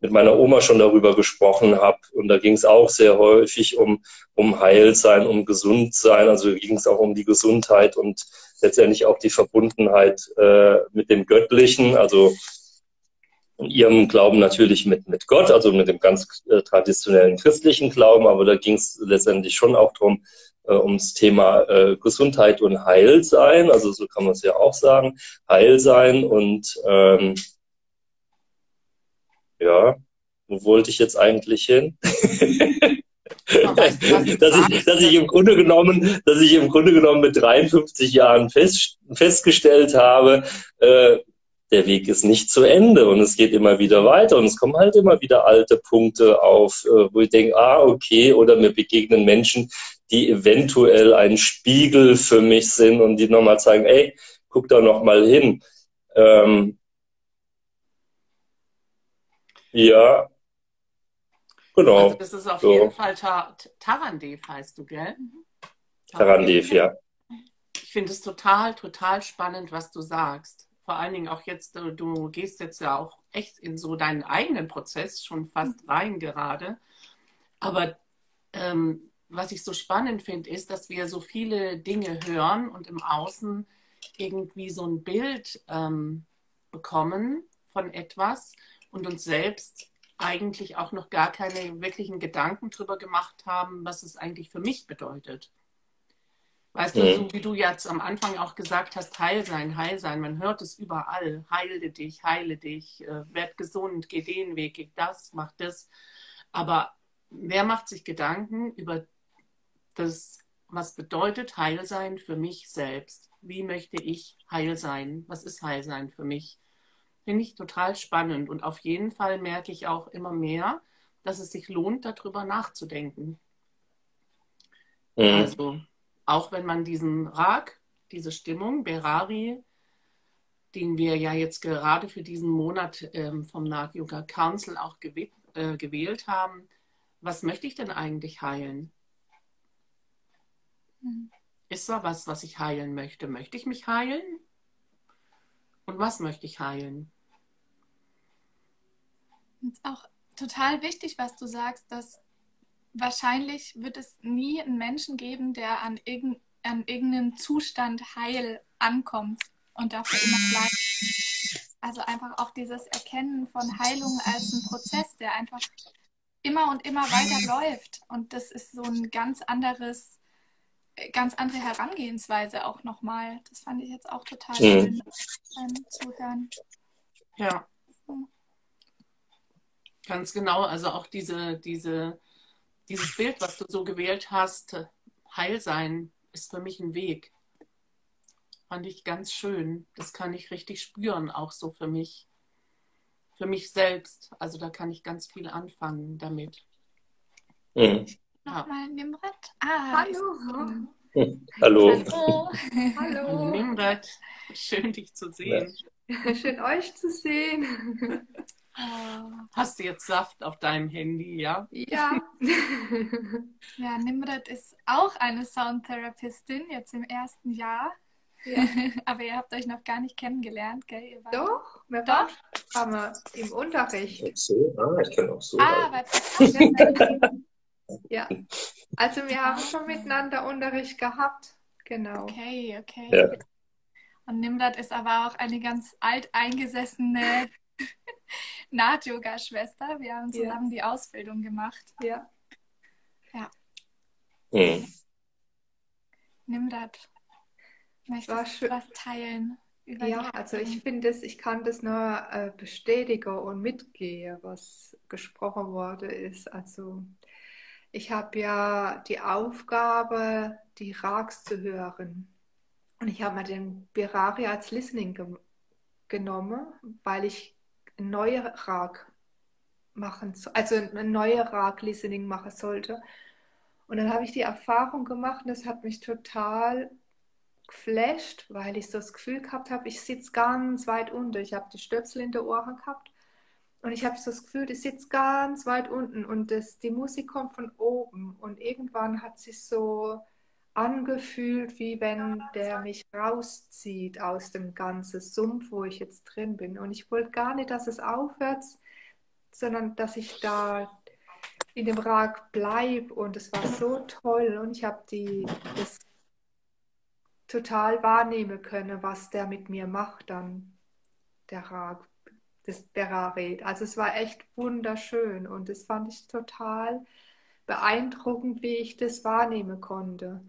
mit meiner Oma schon darüber gesprochen habe. Und da ging es auch sehr häufig um, um Heil sein, um gesund sein. Also ging es auch um die Gesundheit und letztendlich auch die Verbundenheit äh, mit dem Göttlichen. Also in ihrem Glauben natürlich mit, mit Gott, also mit dem ganz äh, traditionellen christlichen Glauben, aber da ging es letztendlich schon auch drum, äh, ums Thema äh, Gesundheit und Heilsein, also so kann man es ja auch sagen, Heilsein und ähm, ja, wo wollte ich jetzt eigentlich hin? dass, ich, dass, ich im Grunde genommen, dass ich im Grunde genommen mit dreiundfünfzig Jahren fest, festgestellt habe, äh, der Weg ist nicht zu Ende und es geht immer wieder weiter und es kommen halt immer wieder alte Punkte auf, wo ich denke, ah, okay, oder mir begegnen Menschen, die eventuell ein Spiegel für mich sind und die nochmal zeigen, ey, guck da nochmal hin. Ähm, ja, genau. Also das ist auf so. jeden Fall Ta Tarandev heißt du, gell? Tarandev, Tarandev, ja. Ich finde es total, total spannend, was du sagst. Vor allen Dingen auch jetzt, du gehst jetzt ja auch echt in so deinen eigenen Prozess schon fast rein gerade. Aber ähm, was ich so spannend finde, ist, dass wir so viele Dinge hören und im Außen irgendwie so ein Bild ähm, bekommen von etwas und uns selbst eigentlich auch noch gar keine wirklichen Gedanken drüber gemacht haben, was es eigentlich für mich bedeutet. Weißt du, so wie du jetzt am Anfang auch gesagt hast, heil sein, heil sein, man hört es überall, heile dich, heile dich, werd gesund, geh den Weg, geh das, mach das. Aber wer macht sich Gedanken über das, was bedeutet heil sein für mich selbst? Wie möchte ich heil sein? Was ist heil sein für mich? Finde ich total spannend und auf jeden Fall merke ich auch immer mehr, dass es sich lohnt, darüber nachzudenken. Ja. Also auch wenn man diesen Rag, diese Stimmung, Berari, den wir ja jetzt gerade für diesen Monat ähm, vom Nag Yoga Council auch gewäh äh, gewählt haben, was möchte ich denn eigentlich heilen? Ist da was, was ich heilen möchte? Möchte ich mich heilen? Und was möchte ich heilen? Das ist auch total wichtig, was du sagst, dass wahrscheinlich wird es nie einen Menschen geben, der an, irgen, an irgendeinem Zustand heil ankommt und dafür immer bleibt. Also einfach auch dieses Erkennen von Heilung als ein Prozess, der einfach immer und immer weiter läuft. Und das ist so ein ganz anderes, ganz andere Herangehensweise auch nochmal. Das fand ich jetzt auch total schön beim Zuhören. Ja. Ganz genau. Also auch diese, diese Dieses Bild, was du so gewählt hast, Heilsein, ist für mich ein Weg. Fand ich ganz schön. Das kann ich richtig spüren, auch so für mich. Für mich selbst. Also da kann ich ganz viel anfangen damit. Mhm. Ja. Nochmal in dem Brett. Ah, hallo. Hallo. Hallo. Hallo. Mingrat, schön dich zu sehen. Ja. Schön euch zu sehen. Hast du jetzt Saft auf deinem Handy, ja? Ja. Ja, Nimrat ist auch eine Soundtherapeutin, jetzt im ersten Jahr. Ja. Aber ihr habt euch noch gar nicht kennengelernt, gell? Ihr wart doch, wir waren aber im Unterricht. Ah, ich kann auch so. Ah, aber ja. Also wir haben schon miteinander Unterricht gehabt. Genau. Okay, okay. Ja. Und Nimrat ist aber auch eine ganz alteingesessene Naht-Yoga-Schwester. Wir haben zusammen ja. die Ausbildung gemacht. Ja. Ja. Mhm. Nimrat, möchtest du was teilen? Über ja, also ich finde es, ich kann das nur äh, bestätigen und mitgehen, was gesprochen worden ist. Also ich habe ja die Aufgabe, die Rags zu hören. Und ich habe mir den Birari als Listening ge genommen, weil ich eine neue Rag machen, also eine neue Rag Listening machen sollte. Und dann habe ich die Erfahrung gemacht und das hat mich total geflasht, weil ich so das Gefühl gehabt habe, ich sitze ganz weit unten. Ich habe die Stöpsel in der Ohren gehabt. Und ich habe so das Gefühl, ich sitze ganz weit unten und das, die Musik kommt von oben. Und irgendwann hat sich so angefühlt, wie wenn der mich rauszieht aus dem ganzen Sumpf, wo ich jetzt drin bin. Und ich wollte gar nicht, dass es aufhört, sondern dass ich da in dem Rag bleibe. Und es war so toll. Und ich habe die, das total wahrnehmen können, was der mit mir macht dann, der Rag. Das Birari. Also es war echt wunderschön und das fand ich total beeindruckend, wie ich das wahrnehmen konnte.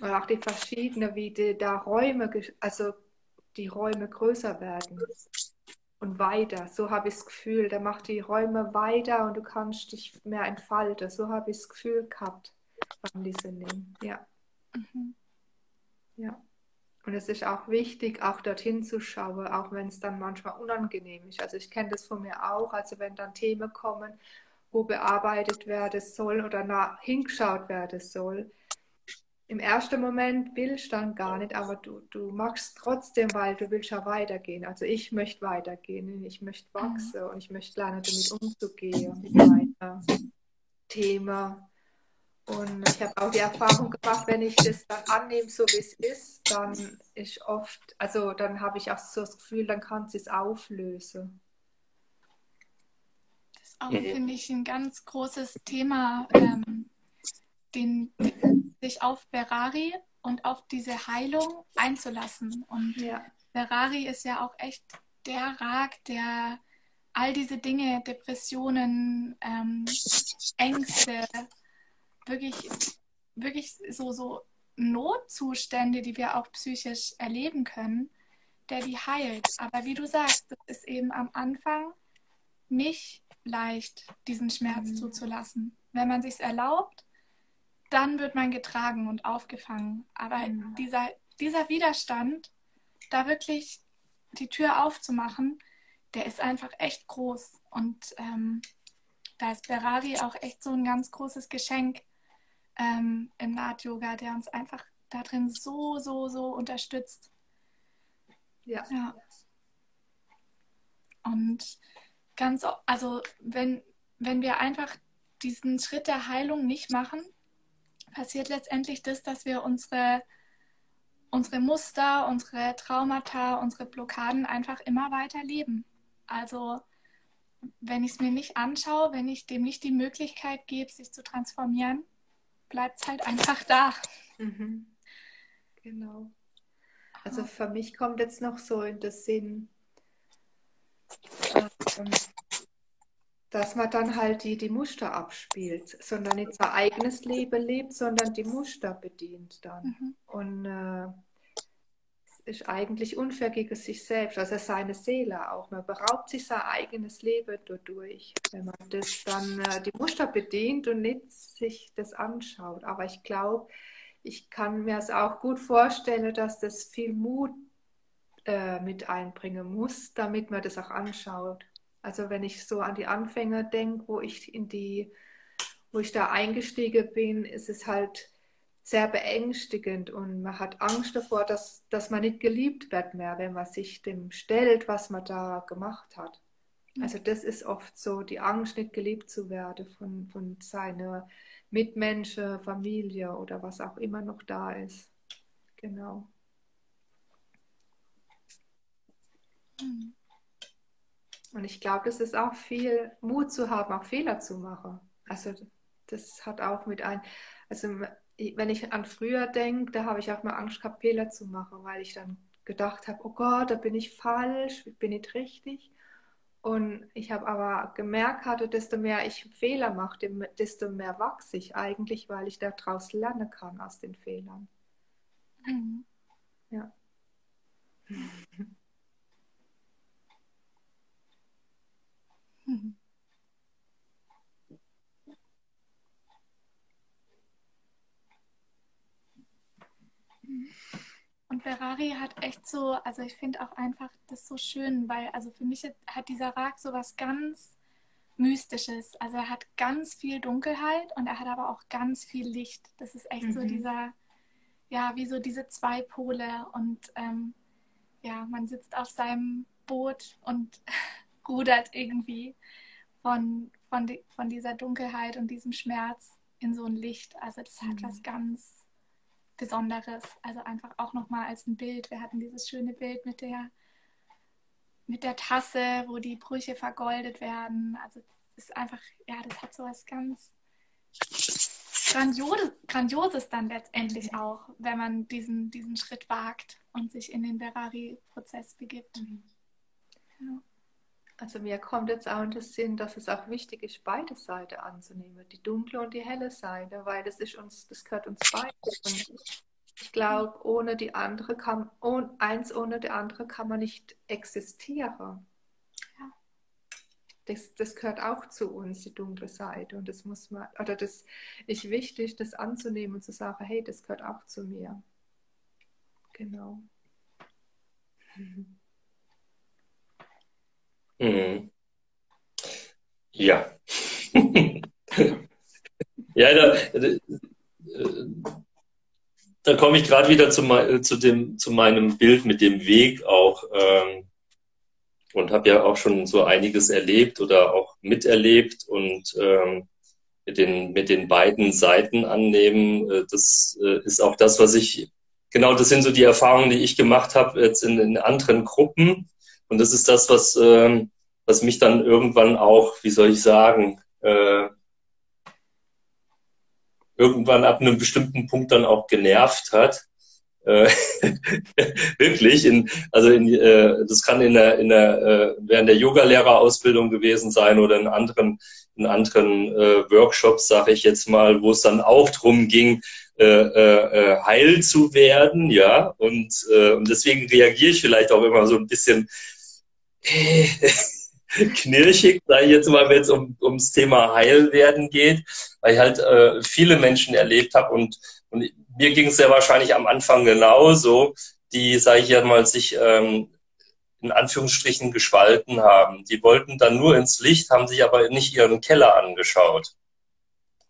Und auch die verschiedenen, wie die, da Räume, also die Räume größer werden und weiter. So habe ich das Gefühl, da macht die Räume weiter und du kannst dich mehr entfalten. So habe ich das Gefühl gehabt beim Listening. Ja. Mhm. Ja. Und es ist auch wichtig, auch dorthin zu schauen, auch wenn es dann manchmal unangenehm ist. Also ich kenne das von mir auch, also wenn dann Themen kommen, wo bearbeitet werden soll oder nach hingeschaut werden soll. Im ersten Moment willst du dann gar nicht, aber du, du machst trotzdem, weil du willst ja weitergehen. Also ich möchte weitergehen, ich möchte wachsen und ich möchte lernen, damit umzugehen, mit meiner Themen. Und ich habe auch die Erfahrung gemacht, wenn ich das dann annehme, so wie es ist, dann ist oft, also dann habe ich auch so das Gefühl, dann kann sie es auflösen. Das ist auch, finde ich, ein ganz großes Thema, ähm, den, den, sich auf Birari und auf diese Heilung einzulassen. Und ja. Birari ist ja auch echt der Rag, der all diese Dinge, Depressionen, ähm, Ängste, wirklich, wirklich so, so Notzustände, die wir auch psychisch erleben können, der die heilt. Aber wie du sagst, es ist eben am Anfang nicht leicht, diesen Schmerz mhm. zuzulassen. Wenn man sich's erlaubt, dann wird man getragen und aufgefangen. Aber mhm. dieser, dieser Widerstand, da wirklich die Tür aufzumachen, der ist einfach echt groß. Und ähm, da ist Birari auch echt so ein ganz großes Geschenk, Ähm, im Naht-Yoga, der uns einfach da drin so, so, so unterstützt. Ja. Ja. Und ganz, also wenn, wenn wir einfach diesen Schritt der Heilung nicht machen, passiert letztendlich das, dass wir unsere, unsere Muster, unsere Traumata, unsere Blockaden einfach immer weiter leben. Also wenn ich es mir nicht anschaue, wenn ich dem nicht die Möglichkeit gebe, sich zu transformieren, bleibt es halt einfach da. Mhm. Genau. Also für mich kommt jetzt noch so in den Sinn, dass man dann halt die, die Muster abspielt, sondern nicht sein eigenes Leben lebt, sondern die Muster bedient dann. Mhm. Und äh, es ist eigentlich unfair gegen sich selbst, also seine Seele auch. Man beraubt sich sein eigenes Leben dadurch, wenn man das dann äh, die Muster bedient und nicht sich das anschaut. Aber ich glaube, ich kann mir es auch gut vorstellen, dass das viel Mut äh, mit einbringen muss, damit man das auch anschaut. Also wenn ich so an die Anfänge denke, wo ich in die, wo ich da eingestiegen bin, ist es halt sehr beängstigend und man hat Angst davor, dass, dass man nicht geliebt wird mehr, wenn man sich dem stellt, was man da gemacht hat. Also das ist oft so, die Angst, nicht geliebt zu werden von, von seiner Mitmenschen, Familie oder was auch immer noch da ist. Genau. Und ich glaube, es ist auch viel Mut zu haben, auch Fehler zu machen. Also das hat auch mit ein... Also wenn ich an früher denke, da habe ich auch mal Angst gehabt, Fehler zu machen, weil ich dann gedacht habe, oh Gott, da bin ich falsch, bin ich richtig. Und ich habe aber gemerkt, hatte, desto mehr ich Fehler mache, desto mehr wachse ich eigentlich, weil ich daraus lernen kann aus den Fehlern. Mhm. Ja. Mhm. Und Ferrari hat echt so, also ich finde auch einfach das so schön, weil also für mich hat dieser Raag so was ganz Mystisches. Also er hat ganz viel Dunkelheit und er hat aber auch ganz viel Licht. Das ist echt mhm. so dieser, ja, wie so diese zwei Pole und ähm, ja, man sitzt auf seinem Boot und rudert irgendwie von, von, die, von dieser Dunkelheit und diesem Schmerz in so ein Licht. Also das mhm. hat was ganz Besonderes, also einfach auch nochmal als ein Bild. Wir hatten dieses schöne Bild mit der, mit der Tasse, wo die Brüche vergoldet werden. Also das ist einfach, ja, das hat so was ganz Grandioses, Grandioses dann letztendlich mhm. auch, wenn man diesen, diesen Schritt wagt und sich in den Ferrari-Prozess begibt. Mhm. Ja. Also mir kommt jetzt auch in den Sinn, dass es auch wichtig ist, beide Seiten anzunehmen, die dunkle und die helle Seite, weil das ist uns, das gehört uns beide. Und ich glaube, ohne die andere kann, ohne, eins ohne die andere kann man nicht existieren. Ja. Das, das gehört auch zu uns, die dunkle Seite, und das muss man, oder das ist wichtig, das anzunehmen und zu sagen, hey, das gehört auch zu mir. Genau. Mhm. Mhm. Ja. Ja, da, da, da komme ich gerade wieder zu, zu, dem, zu meinem Bild mit dem Weg auch ähm, und habe ja auch schon so einiges erlebt oder auch miterlebt und ähm, mit, den, mit den beiden Seiten annehmen, äh, das äh, ist auch das, was ich, genau das sind so die Erfahrungen, die ich gemacht habe jetzt in, in anderen Gruppen. Und das ist das, was, äh, was mich dann irgendwann auch, wie soll ich sagen, äh, irgendwann ab einem bestimmten Punkt dann auch genervt hat. Äh, wirklich. In, also in, äh, das kann in der, in der, äh, während der Yoga-Lehrerausbildung gewesen sein oder in anderen, in anderen äh, Workshops, sage ich jetzt mal, wo es dann auch drum ging, Äh, äh, heil zu werden, ja, und, äh, und deswegen reagiere ich vielleicht auch immer so ein bisschen äh, knirschig, sage ich jetzt mal, wenn es um, ums Thema Heilwerden geht, weil ich halt äh, viele Menschen erlebt habe und, und mir ging es ja wahrscheinlich am Anfang genauso, die, sage ich ja mal, sich ähm, in Anführungsstrichen geschwalten haben. Die wollten dann nur ins Licht, haben sich aber nicht ihren Keller angeschaut.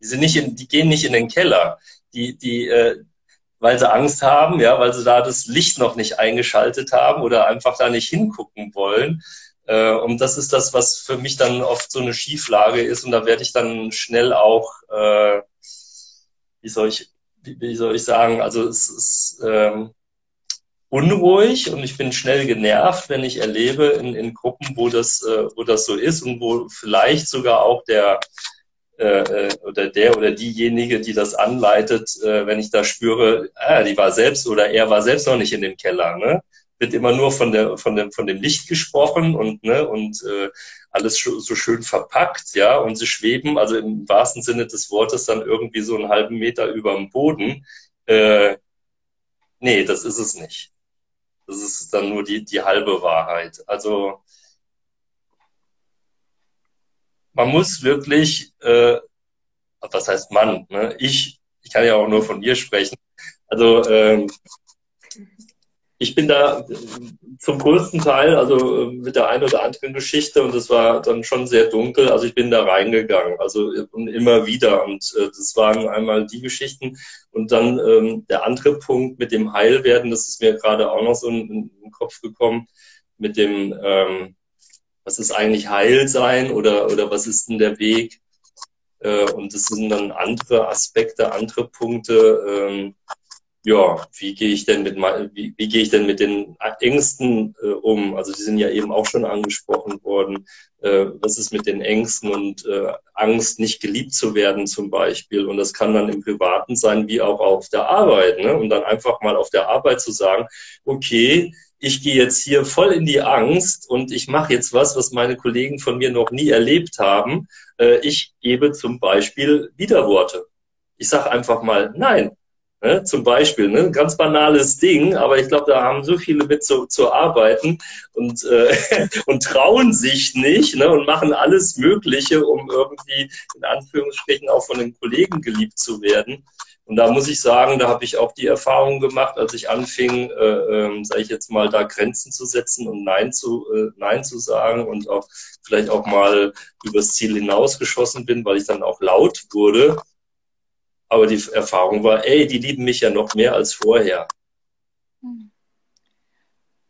Die, sind nicht in, die gehen nicht in den Keller. die, die äh, weil sie Angst haben, ja, weil sie da das Licht noch nicht eingeschaltet haben oder einfach da nicht hingucken wollen. Äh, und das ist das, was für mich dann oft so eine Schieflage ist. Und da werde ich dann schnell auch, äh, wie soll ich, wie, wie soll ich sagen, also es ist ähm, unruhig und ich bin schnell genervt, wenn ich erlebe in, in Gruppen, wo das, äh, wo das so ist und wo vielleicht sogar auch der oder der oder diejenige, die das anleitet, wenn ich da spüre, ah, die war selbst oder er war selbst noch nicht in dem Keller, ne? Wird immer nur von der von dem von dem Licht gesprochen und ne und äh, alles so schön verpackt, ja, und sie schweben, also im wahrsten Sinne des Wortes dann irgendwie so einen halben Meter über dem Boden. Äh, nee, das ist es nicht. Das ist dann nur die die halbe Wahrheit. Also man muss wirklich, äh, was heißt Mann, ne? Ich, ich kann ja auch nur von mir sprechen. Also ähm, ich bin da zum größten Teil, also mit der einen oder anderen Geschichte, und es war dann schon sehr dunkel, also ich bin da reingegangen, also und immer wieder, und äh, das waren einmal die Geschichten, und dann ähm, der andere Punkt mit dem Heilwerden, das ist mir gerade auch noch so in den Kopf gekommen, mit dem, ähm, was ist eigentlich Heilsein oder, oder was ist denn der Weg? Äh, und das sind dann andere Aspekte, andere Punkte, ähm, ja, wie gehe ich denn mit wie, wie gehe ich denn mit den Ängsten äh, um? Also die sind ja eben auch schon angesprochen worden. Äh, was ist mit den Ängsten und äh, Angst, nicht geliebt zu werden zum Beispiel? Und das kann dann im Privaten sein, wie auch auf der Arbeit, ne? Und dann einfach mal auf der Arbeit zu sagen, okay, ich gehe jetzt hier voll in die Angst und ich mache jetzt was, was meine Kollegen von mir noch nie erlebt haben. Äh, ich gebe zum Beispiel Widerworte. Ich sage einfach mal, nein. Ne, zum Beispiel, ne, ganz banales Ding, aber ich glaube, da haben so viele mit zu, zu arbeiten und, äh, und trauen sich nicht, ne, und machen alles Mögliche, um irgendwie in Anführungsstrichen auch von den Kollegen geliebt zu werden. Und da muss ich sagen, da habe ich auch die Erfahrung gemacht, als ich anfing, äh, äh, sage ich jetzt mal, da Grenzen zu setzen und Nein zu, äh, Nein zu sagen und auch vielleicht auch mal übers Ziel hinausgeschossen bin, weil ich dann auch laut wurde. Aber die Erfahrung war, ey, die lieben mich ja noch mehr als vorher. Hm.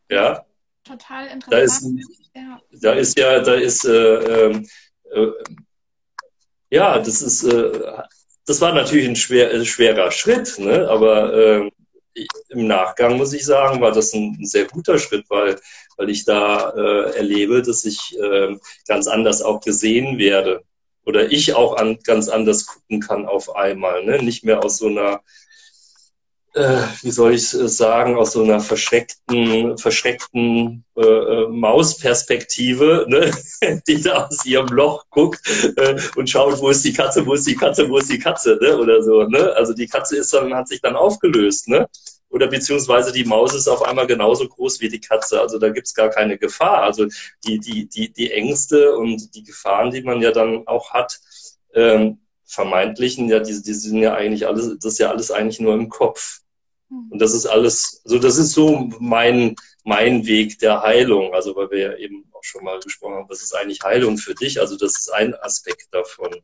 Ja. Total interessant. Da ist, ja. Da ist ja, da ist, äh, äh, äh, ja, das ist, äh, das war natürlich ein schwer, äh, schwerer Schritt, ne? Aber äh, im Nachgang muss ich sagen, war das ein, ein sehr guter Schritt, weil, weil ich da äh, erlebe, dass ich äh, ganz anders auch gesehen werde. Oder ich auch an, ganz anders gucken kann auf einmal, ne? Nicht mehr aus so einer, äh, wie soll ich sagen, aus so einer verschreckten, verschreckten äh, Mausperspektive, ne? Die da aus ihrem Loch guckt äh, und schaut, wo ist die Katze, wo ist die Katze, wo ist die Katze, ne? Oder so, ne? Also die Katze ist dann, hat sich dann aufgelöst, ne? Oder beziehungsweise die Maus ist auf einmal genauso groß wie die Katze. Also da gibt es gar keine Gefahr. Also die, die, die, die Ängste und die Gefahren, die man ja dann auch hat, ähm, vermeintlichen, ja, die, die sind ja eigentlich alles, das ist ja alles eigentlich nur im Kopf. Und das ist alles, also das ist so mein, mein Weg der Heilung. Also weil wir ja eben auch schon mal gesprochen haben, was ist eigentlich Heilung für dich? Also das ist ein Aspekt davon.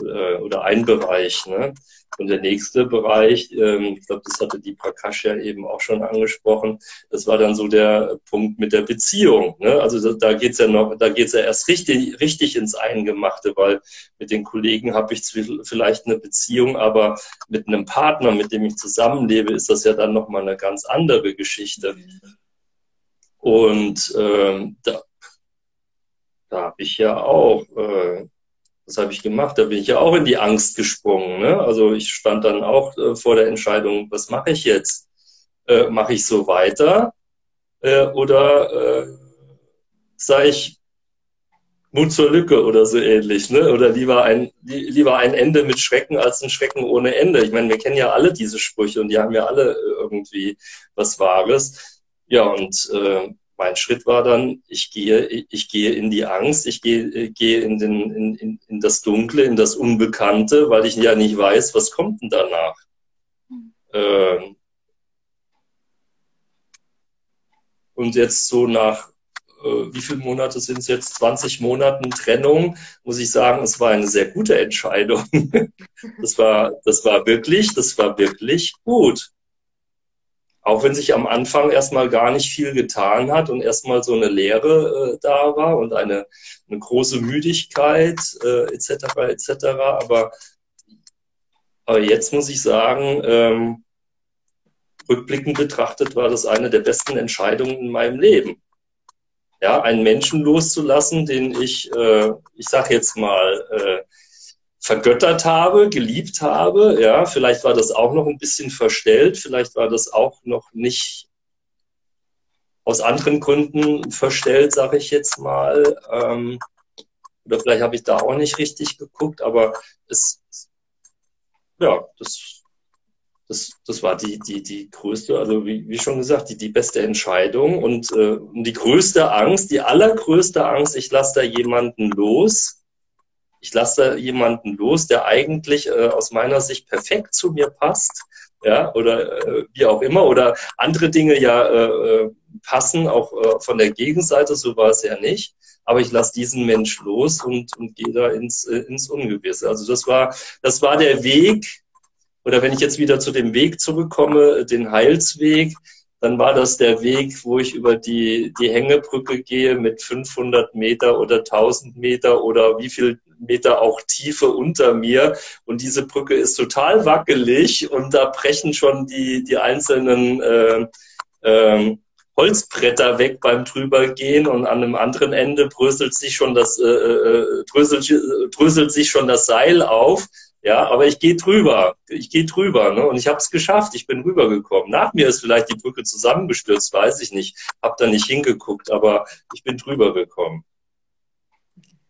Oder ein Bereich, ne? Und der nächste Bereich, ähm, ich glaube, das hatte die Prakash ja eben auch schon angesprochen, das war dann so der Punkt mit der Beziehung, ne? Also da, da geht's ja noch, da geht's ja erst richtig, richtig ins Eingemachte, weil mit den Kollegen habe ich vielleicht eine Beziehung, aber mit einem Partner, mit dem ich zusammenlebe, ist das ja dann nochmal eine ganz andere Geschichte. Und ähm, da, da habe ich ja auch äh, das habe ich gemacht, da bin ich ja auch in die Angst gesprungen, ne? Also ich stand dann auch äh, vor der Entscheidung, was mache ich jetzt? Äh, mache ich so weiter? Äh, oder äh, sage ich Mut zur Lücke oder so ähnlich, ne? Oder lieber ein, lieber ein Ende mit Schrecken als ein Schrecken ohne Ende. Ich meine, wir kennen ja alle diese Sprüche und die haben ja alle irgendwie was Wahres. Ja, und äh, mein Schritt war dann, ich gehe, ich gehe in die Angst, ich gehe, gehe in, den, in, in, in das Dunkle, in das Unbekannte, weil ich ja nicht weiß, was kommt denn danach. Mhm. Ähm und jetzt so nach, äh, wie viele Monate sind es jetzt? zwanzig Monaten Trennung, muss ich sagen, es war eine sehr gute Entscheidung. das war, das war wirklich, das war wirklich gut. Auch wenn sich am Anfang erstmal gar nicht viel getan hat und erstmal so eine Leere äh, da war und eine, eine große Müdigkeit äh, et cetera et cetera. Aber, aber jetzt muss ich sagen, ähm, rückblickend betrachtet war das eine der besten Entscheidungen in meinem Leben. Ja, einen Menschen loszulassen, den ich, äh, ich sag jetzt mal, äh, vergöttert habe, geliebt habe, ja, vielleicht war das auch noch ein bisschen verstellt, vielleicht war das auch noch nicht aus anderen Gründen verstellt, sage ich jetzt mal, ähm, oder vielleicht habe ich da auch nicht richtig geguckt, aber es, ja, das, das, das war die, die, die größte, also wie, wie schon gesagt, die, die beste Entscheidung und äh, die größte Angst, die allergrößte Angst, ich lasse da jemanden los, ich lasse jemanden los, der eigentlich äh, aus meiner Sicht perfekt zu mir passt, ja, oder äh, wie auch immer, oder andere Dinge ja äh, passen, auch äh, von der Gegenseite, so war es ja nicht, aber ich lasse diesen Mensch los und, und gehe da ins, äh, ins Ungewisse. Also das war, das war der Weg, oder wenn ich jetzt wieder zu dem Weg zurückkomme, den Heilsweg, dann war das der Weg, wo ich über die, die Hängebrücke gehe mit fünfhundert Meter oder tausend Meter oder wie viel Meter auch Tiefe unter mir. Und diese Brücke ist total wackelig und da brechen schon die, die einzelnen äh, äh, Holzbretter weg beim drübergehen und an einem anderen Ende bröselt sich schon das, äh, bröselt, bröselt sich schon das Seil auf. Ja, aber ich gehe drüber, ich gehe drüber, ne? Und ich habe es geschafft, ich bin rübergekommen. Nach mir ist vielleicht die Brücke zusammengestürzt, weiß ich nicht, habe da nicht hingeguckt, aber ich bin drüber gekommen.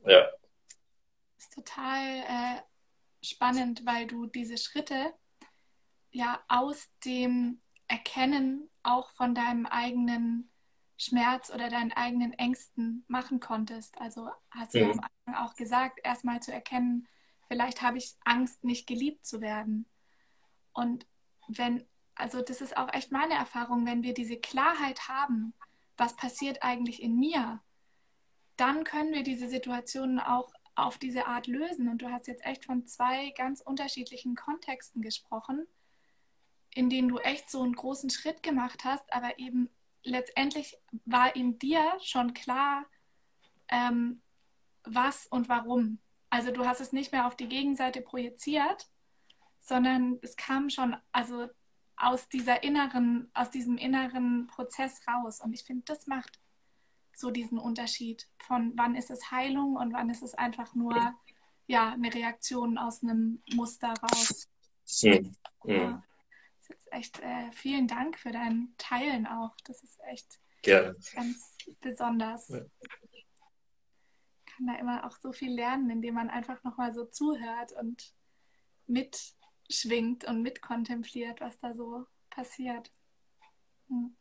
Ja. Das ist total äh, spannend, weil du diese Schritte ja aus dem Erkennen auch von deinem eigenen Schmerz oder deinen eigenen Ängsten machen konntest. Also hast du ja am Anfang auch gesagt, erstmal zu erkennen, vielleicht habe ich Angst, nicht geliebt zu werden. Und wenn, also das ist auch echt meine Erfahrung, wenn wir diese Klarheit haben, was passiert eigentlich in mir, dann können wir diese Situationen auch auf diese Art lösen. Und du hast jetzt echt von zwei ganz unterschiedlichen Kontexten gesprochen, in denen du echt so einen großen Schritt gemacht hast, aber eben letztendlich war in dir schon klar, ähm, was und warum. Also du hast es nicht mehr auf die Gegenseite projiziert, sondern es kam schon also aus dieser inneren, aus diesem inneren Prozess raus. Und ich finde, das macht so diesen Unterschied von wann ist es Heilung und wann ist es einfach nur ja, eine Reaktion aus einem Muster raus. Schön. Ja. Das ist jetzt echt äh, vielen Dank für dein Teilen auch. Das ist echt Gerne. ganz besonders. Ja. Da immer auch so viel lernen, indem man einfach nochmal so zuhört und mitschwingt und mitkontempliert, was da so passiert. Hm.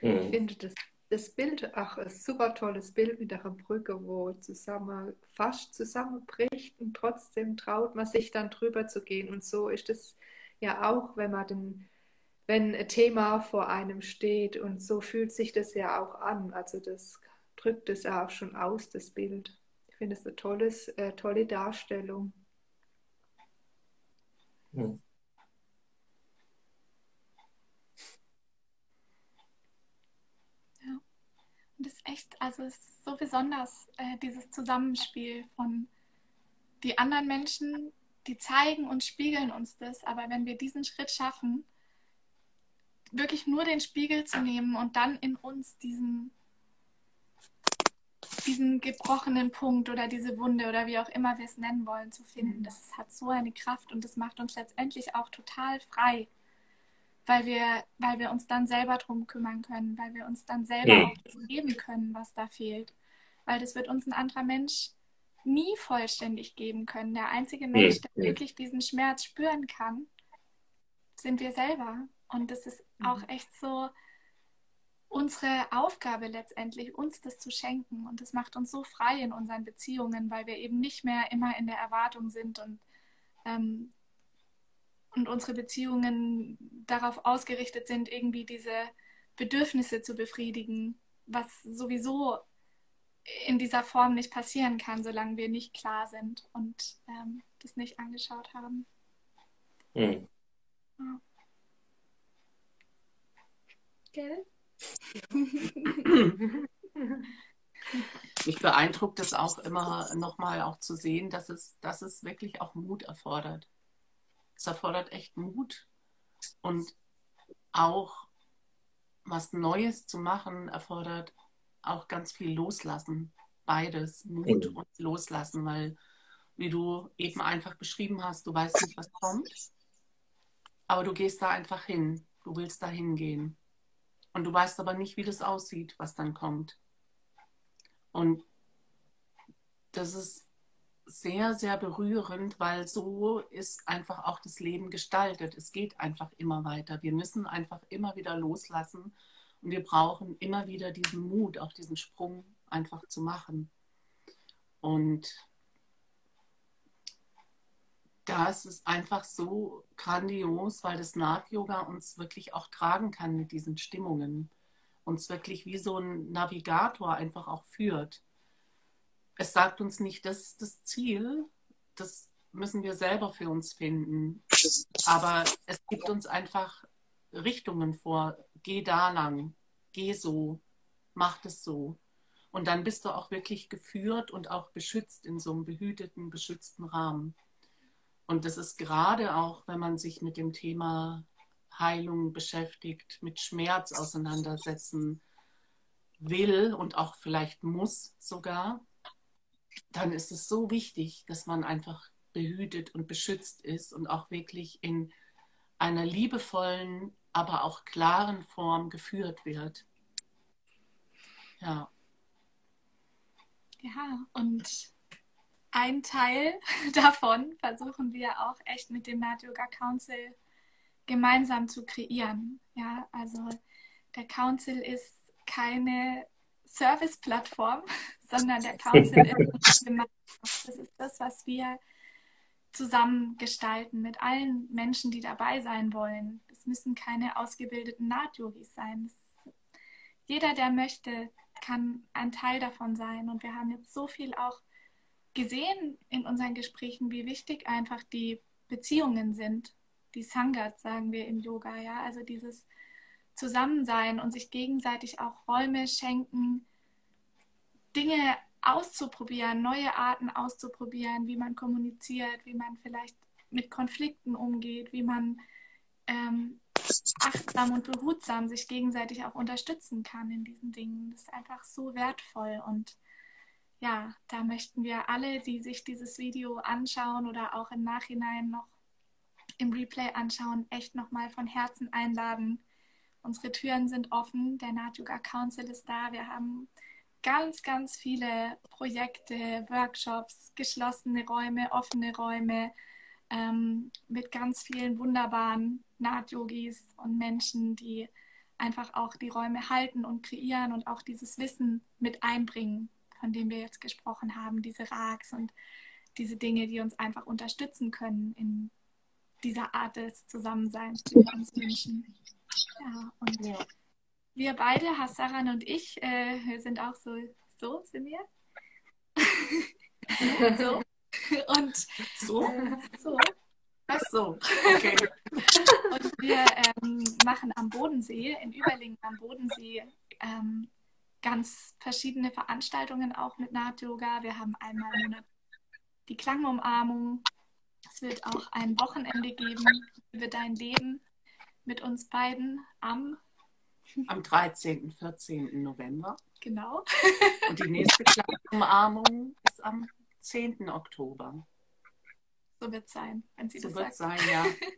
Ich finde das, das Bild auch ein super tolles Bild mit der Brücke, wo zusammen fast zusammenbricht und trotzdem traut man sich dann drüber zu gehen. Und so ist es ja auch, wenn man den wenn ein Thema vor einem steht und so fühlt sich das ja auch an. Also das drückt es auch schon aus, das Bild. Ich finde es eine tolles, äh, tolle Darstellung. Hm. Ja. Und es ist echt, also es ist so besonders, äh, dieses Zusammenspiel von die anderen Menschen, die zeigen und spiegeln uns das. Aber wenn wir diesen Schritt schaffen, wirklich nur den Spiegel zu nehmen und dann in uns diesen, diesen gebrochenen Punkt oder diese Wunde oder wie auch immer wir es nennen wollen, zu finden. Das hat so eine Kraft und das macht uns letztendlich auch total frei, weil wir, weil wir uns dann selber drum kümmern können, weil wir uns dann selber ja. auch das geben können, was da fehlt. Weil das wird uns ein anderer Mensch nie vollständig geben können. Der einzige Mensch, der ja. wirklich diesen Schmerz spüren kann, sind wir selber. Und das ist auch echt so unsere Aufgabe letztendlich, uns das zu schenken. Und das macht uns so frei in unseren Beziehungen, weil wir eben nicht mehr immer in der Erwartung sind und, ähm, und unsere Beziehungen darauf ausgerichtet sind, irgendwie diese Bedürfnisse zu befriedigen, was sowieso in dieser Form nicht passieren kann, solange wir nicht klar sind und ähm, das nicht angeschaut haben. Mhm. Ja. Mich beeindruckt es auch immer nochmal auch zu sehen, dass es, dass es wirklich auch Mut erfordert. Es erfordert echt Mut und auch was Neues zu machen erfordert auch ganz viel Loslassen. Beides, Mut und Loslassen, weil wie du eben einfach beschrieben hast, du weißt nicht, was kommt, aber du gehst da einfach hin, du willst da hingehen. Und du weißt aber nicht, wie das aussieht, was dann kommt. Und das ist sehr, sehr berührend, weil so ist einfach auch das Leben gestaltet. Es geht einfach immer weiter. Wir müssen einfach immer wieder loslassen. Und wir brauchen immer wieder diesen Mut, auch diesen Sprung einfach zu machen. Und das ist einfach so grandios, weil das Naht-Yoga uns wirklich auch tragen kann mit diesen Stimmungen. Uns wirklich wie so ein Navigator einfach auch führt. Es sagt uns nicht, das ist das Ziel, das müssen wir selber für uns finden. Aber es gibt uns einfach Richtungen vor. Geh da lang, geh so, mach das so. Und dann bist du auch wirklich geführt und auch beschützt in so einem behüteten, beschützten Rahmen. Und das ist gerade auch, wenn man sich mit dem Thema Heilung beschäftigt, mit Schmerz auseinandersetzen will und auch vielleicht muss sogar, dann ist es so wichtig, dass man einfach behütet und beschützt ist und auch wirklich in einer liebevollen, aber auch klaren Form geführt wird. Ja. Ja, und ein Teil davon versuchen wir auch echt mit dem Naht Yoga Council gemeinsam zu kreieren. Ja, also der Council ist keine Service-Plattform, sondern der Council ist Gemeinschaft. Das ist das, was wir zusammen gestalten mit allen Menschen, die dabei sein wollen. Es müssen keine ausgebildeten Naht-Yogis sein. Es, jeder, der möchte, kann ein Teil davon sein. Und wir haben jetzt so viel auch gesehen in unseren Gesprächen, wie wichtig einfach die Beziehungen sind, die Sanghats, sagen wir im Yoga, ja, also dieses Zusammensein und sich gegenseitig auch Räume schenken, Dinge auszuprobieren, neue Arten auszuprobieren, wie man kommuniziert, wie man vielleicht mit Konflikten umgeht, wie man ähm, achtsam und behutsam sich gegenseitig auch unterstützen kann in diesen Dingen. Das ist einfach so wertvoll und ja, da möchten wir alle, die sich dieses Video anschauen oder auch im Nachhinein noch im Replay anschauen, echt nochmal von Herzen einladen. Unsere Türen sind offen, der Naht Yoga Council ist da. Wir haben ganz, ganz viele Projekte, Workshops, geschlossene Räume, offene Räume ähm, mit ganz vielen wunderbaren Naht-Yogis und Menschen, die einfach auch die Räume halten und kreieren und auch dieses Wissen mit einbringen, von dem wir jetzt gesprochen haben, diese Raks und diese Dinge, die uns einfach unterstützen können in dieser Art des Zusammenseins mit uns Menschen. Ja, und ja. Wir beide, Hassaran und ich, äh, wir sind auch so, so sind wir. so. Und so? Äh, so. Ach so. Okay. Und wir ähm, machen am Bodensee, in Überlingen am Bodensee, ähm, ganz verschiedene Veranstaltungen auch mit Naht-Yoga. Wir haben einmal im Monat die Klangumarmung. Es wird auch ein Wochenende geben über dein Leben mit uns beiden am... Am dreizehnten, vierzehnten November. Genau. Und die nächste Klangumarmung ist am zehnten Oktober. So wird es sein, wenn sie so das sagt. So wird es sein,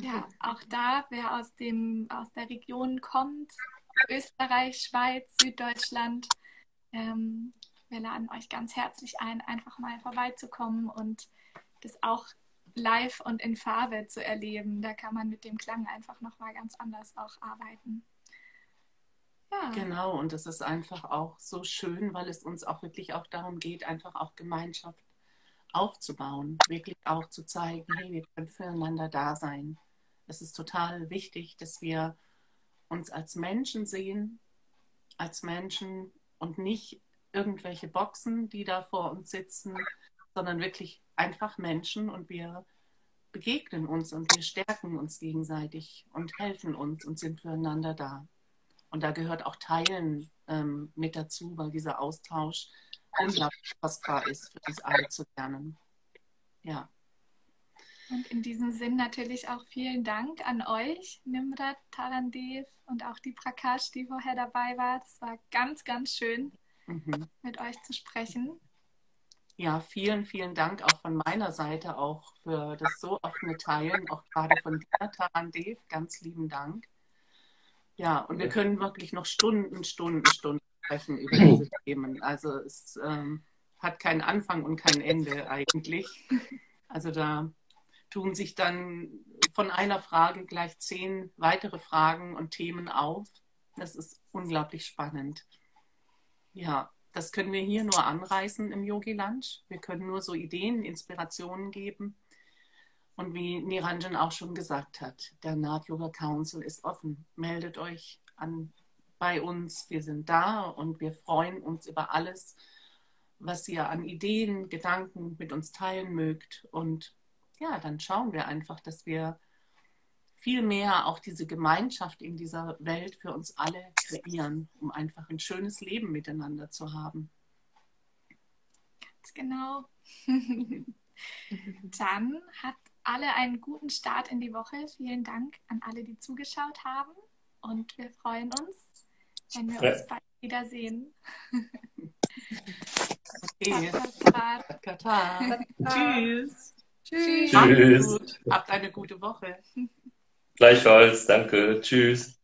ja. Ja, auch da, wer aus, dem, aus der Region kommt, Österreich, Schweiz, Süddeutschland, ähm, wir laden euch ganz herzlich ein, einfach mal vorbeizukommen und das auch live und in Farbe zu erleben. Da kann man mit dem Klang einfach nochmal ganz anders auch arbeiten. Ja. Genau, und das ist einfach auch so schön, weil es uns auch wirklich auch darum geht, einfach auch Gemeinschaft aufzubauen, wirklich auch zu zeigen, hey, wir können füreinander da sein. Es ist total wichtig, dass wir uns als Menschen sehen, als Menschen und nicht irgendwelche Boxen, die da vor uns sitzen, sondern wirklich einfach Menschen und wir begegnen uns und wir stärken uns gegenseitig und helfen uns und sind füreinander da. Und da gehört auch Teilen ähm, mit dazu, weil dieser Austausch unglaublich kostbar ist, für uns alle zu lernen. Ja. Und in diesem Sinn natürlich auch vielen Dank an euch, Nimrat, Tarandev und auch die Prakash, die vorher dabei war. Es war ganz, ganz schön, mhm. mit euch zu sprechen. Ja, vielen, vielen Dank auch von meiner Seite auch für das so offene Teilen, auch gerade von dir, Tarandev. Ganz lieben Dank. Ja, und wir können wirklich noch Stunden, Stunden, Stunden sprechen über diese Themen. Also es ähm, hat keinen Anfang und kein Ende eigentlich. Also da tun sich dann von einer Frage gleich zehn weitere Fragen und Themen auf. Das ist unglaublich spannend. Ja, Das können wir hier nur anreißen im Yogiland. Wir können nur so Ideen, Inspirationen geben. Und wie Niranjan auch schon gesagt hat, der Nath Yoga Council ist offen. Meldet euch an bei uns. Wir sind da und wir freuen uns über alles, was ihr an Ideen, Gedanken mit uns teilen mögt. Und ja, dann schauen wir einfach, dass wir viel mehr auch diese Gemeinschaft in dieser Welt für uns alle kreieren, um einfach ein schönes Leben miteinander zu haben. Genau. Dann hat alle einen guten Start in die Woche. Vielen Dank an alle, die zugeschaut haben. Und wir freuen uns, wenn wir ja. uns bald wiedersehen. Okay. Katar. Katar. Katar. Tschüss. Tschüss. Tschüss. Habt eine gute Woche. Gleichfalls, danke. Tschüss.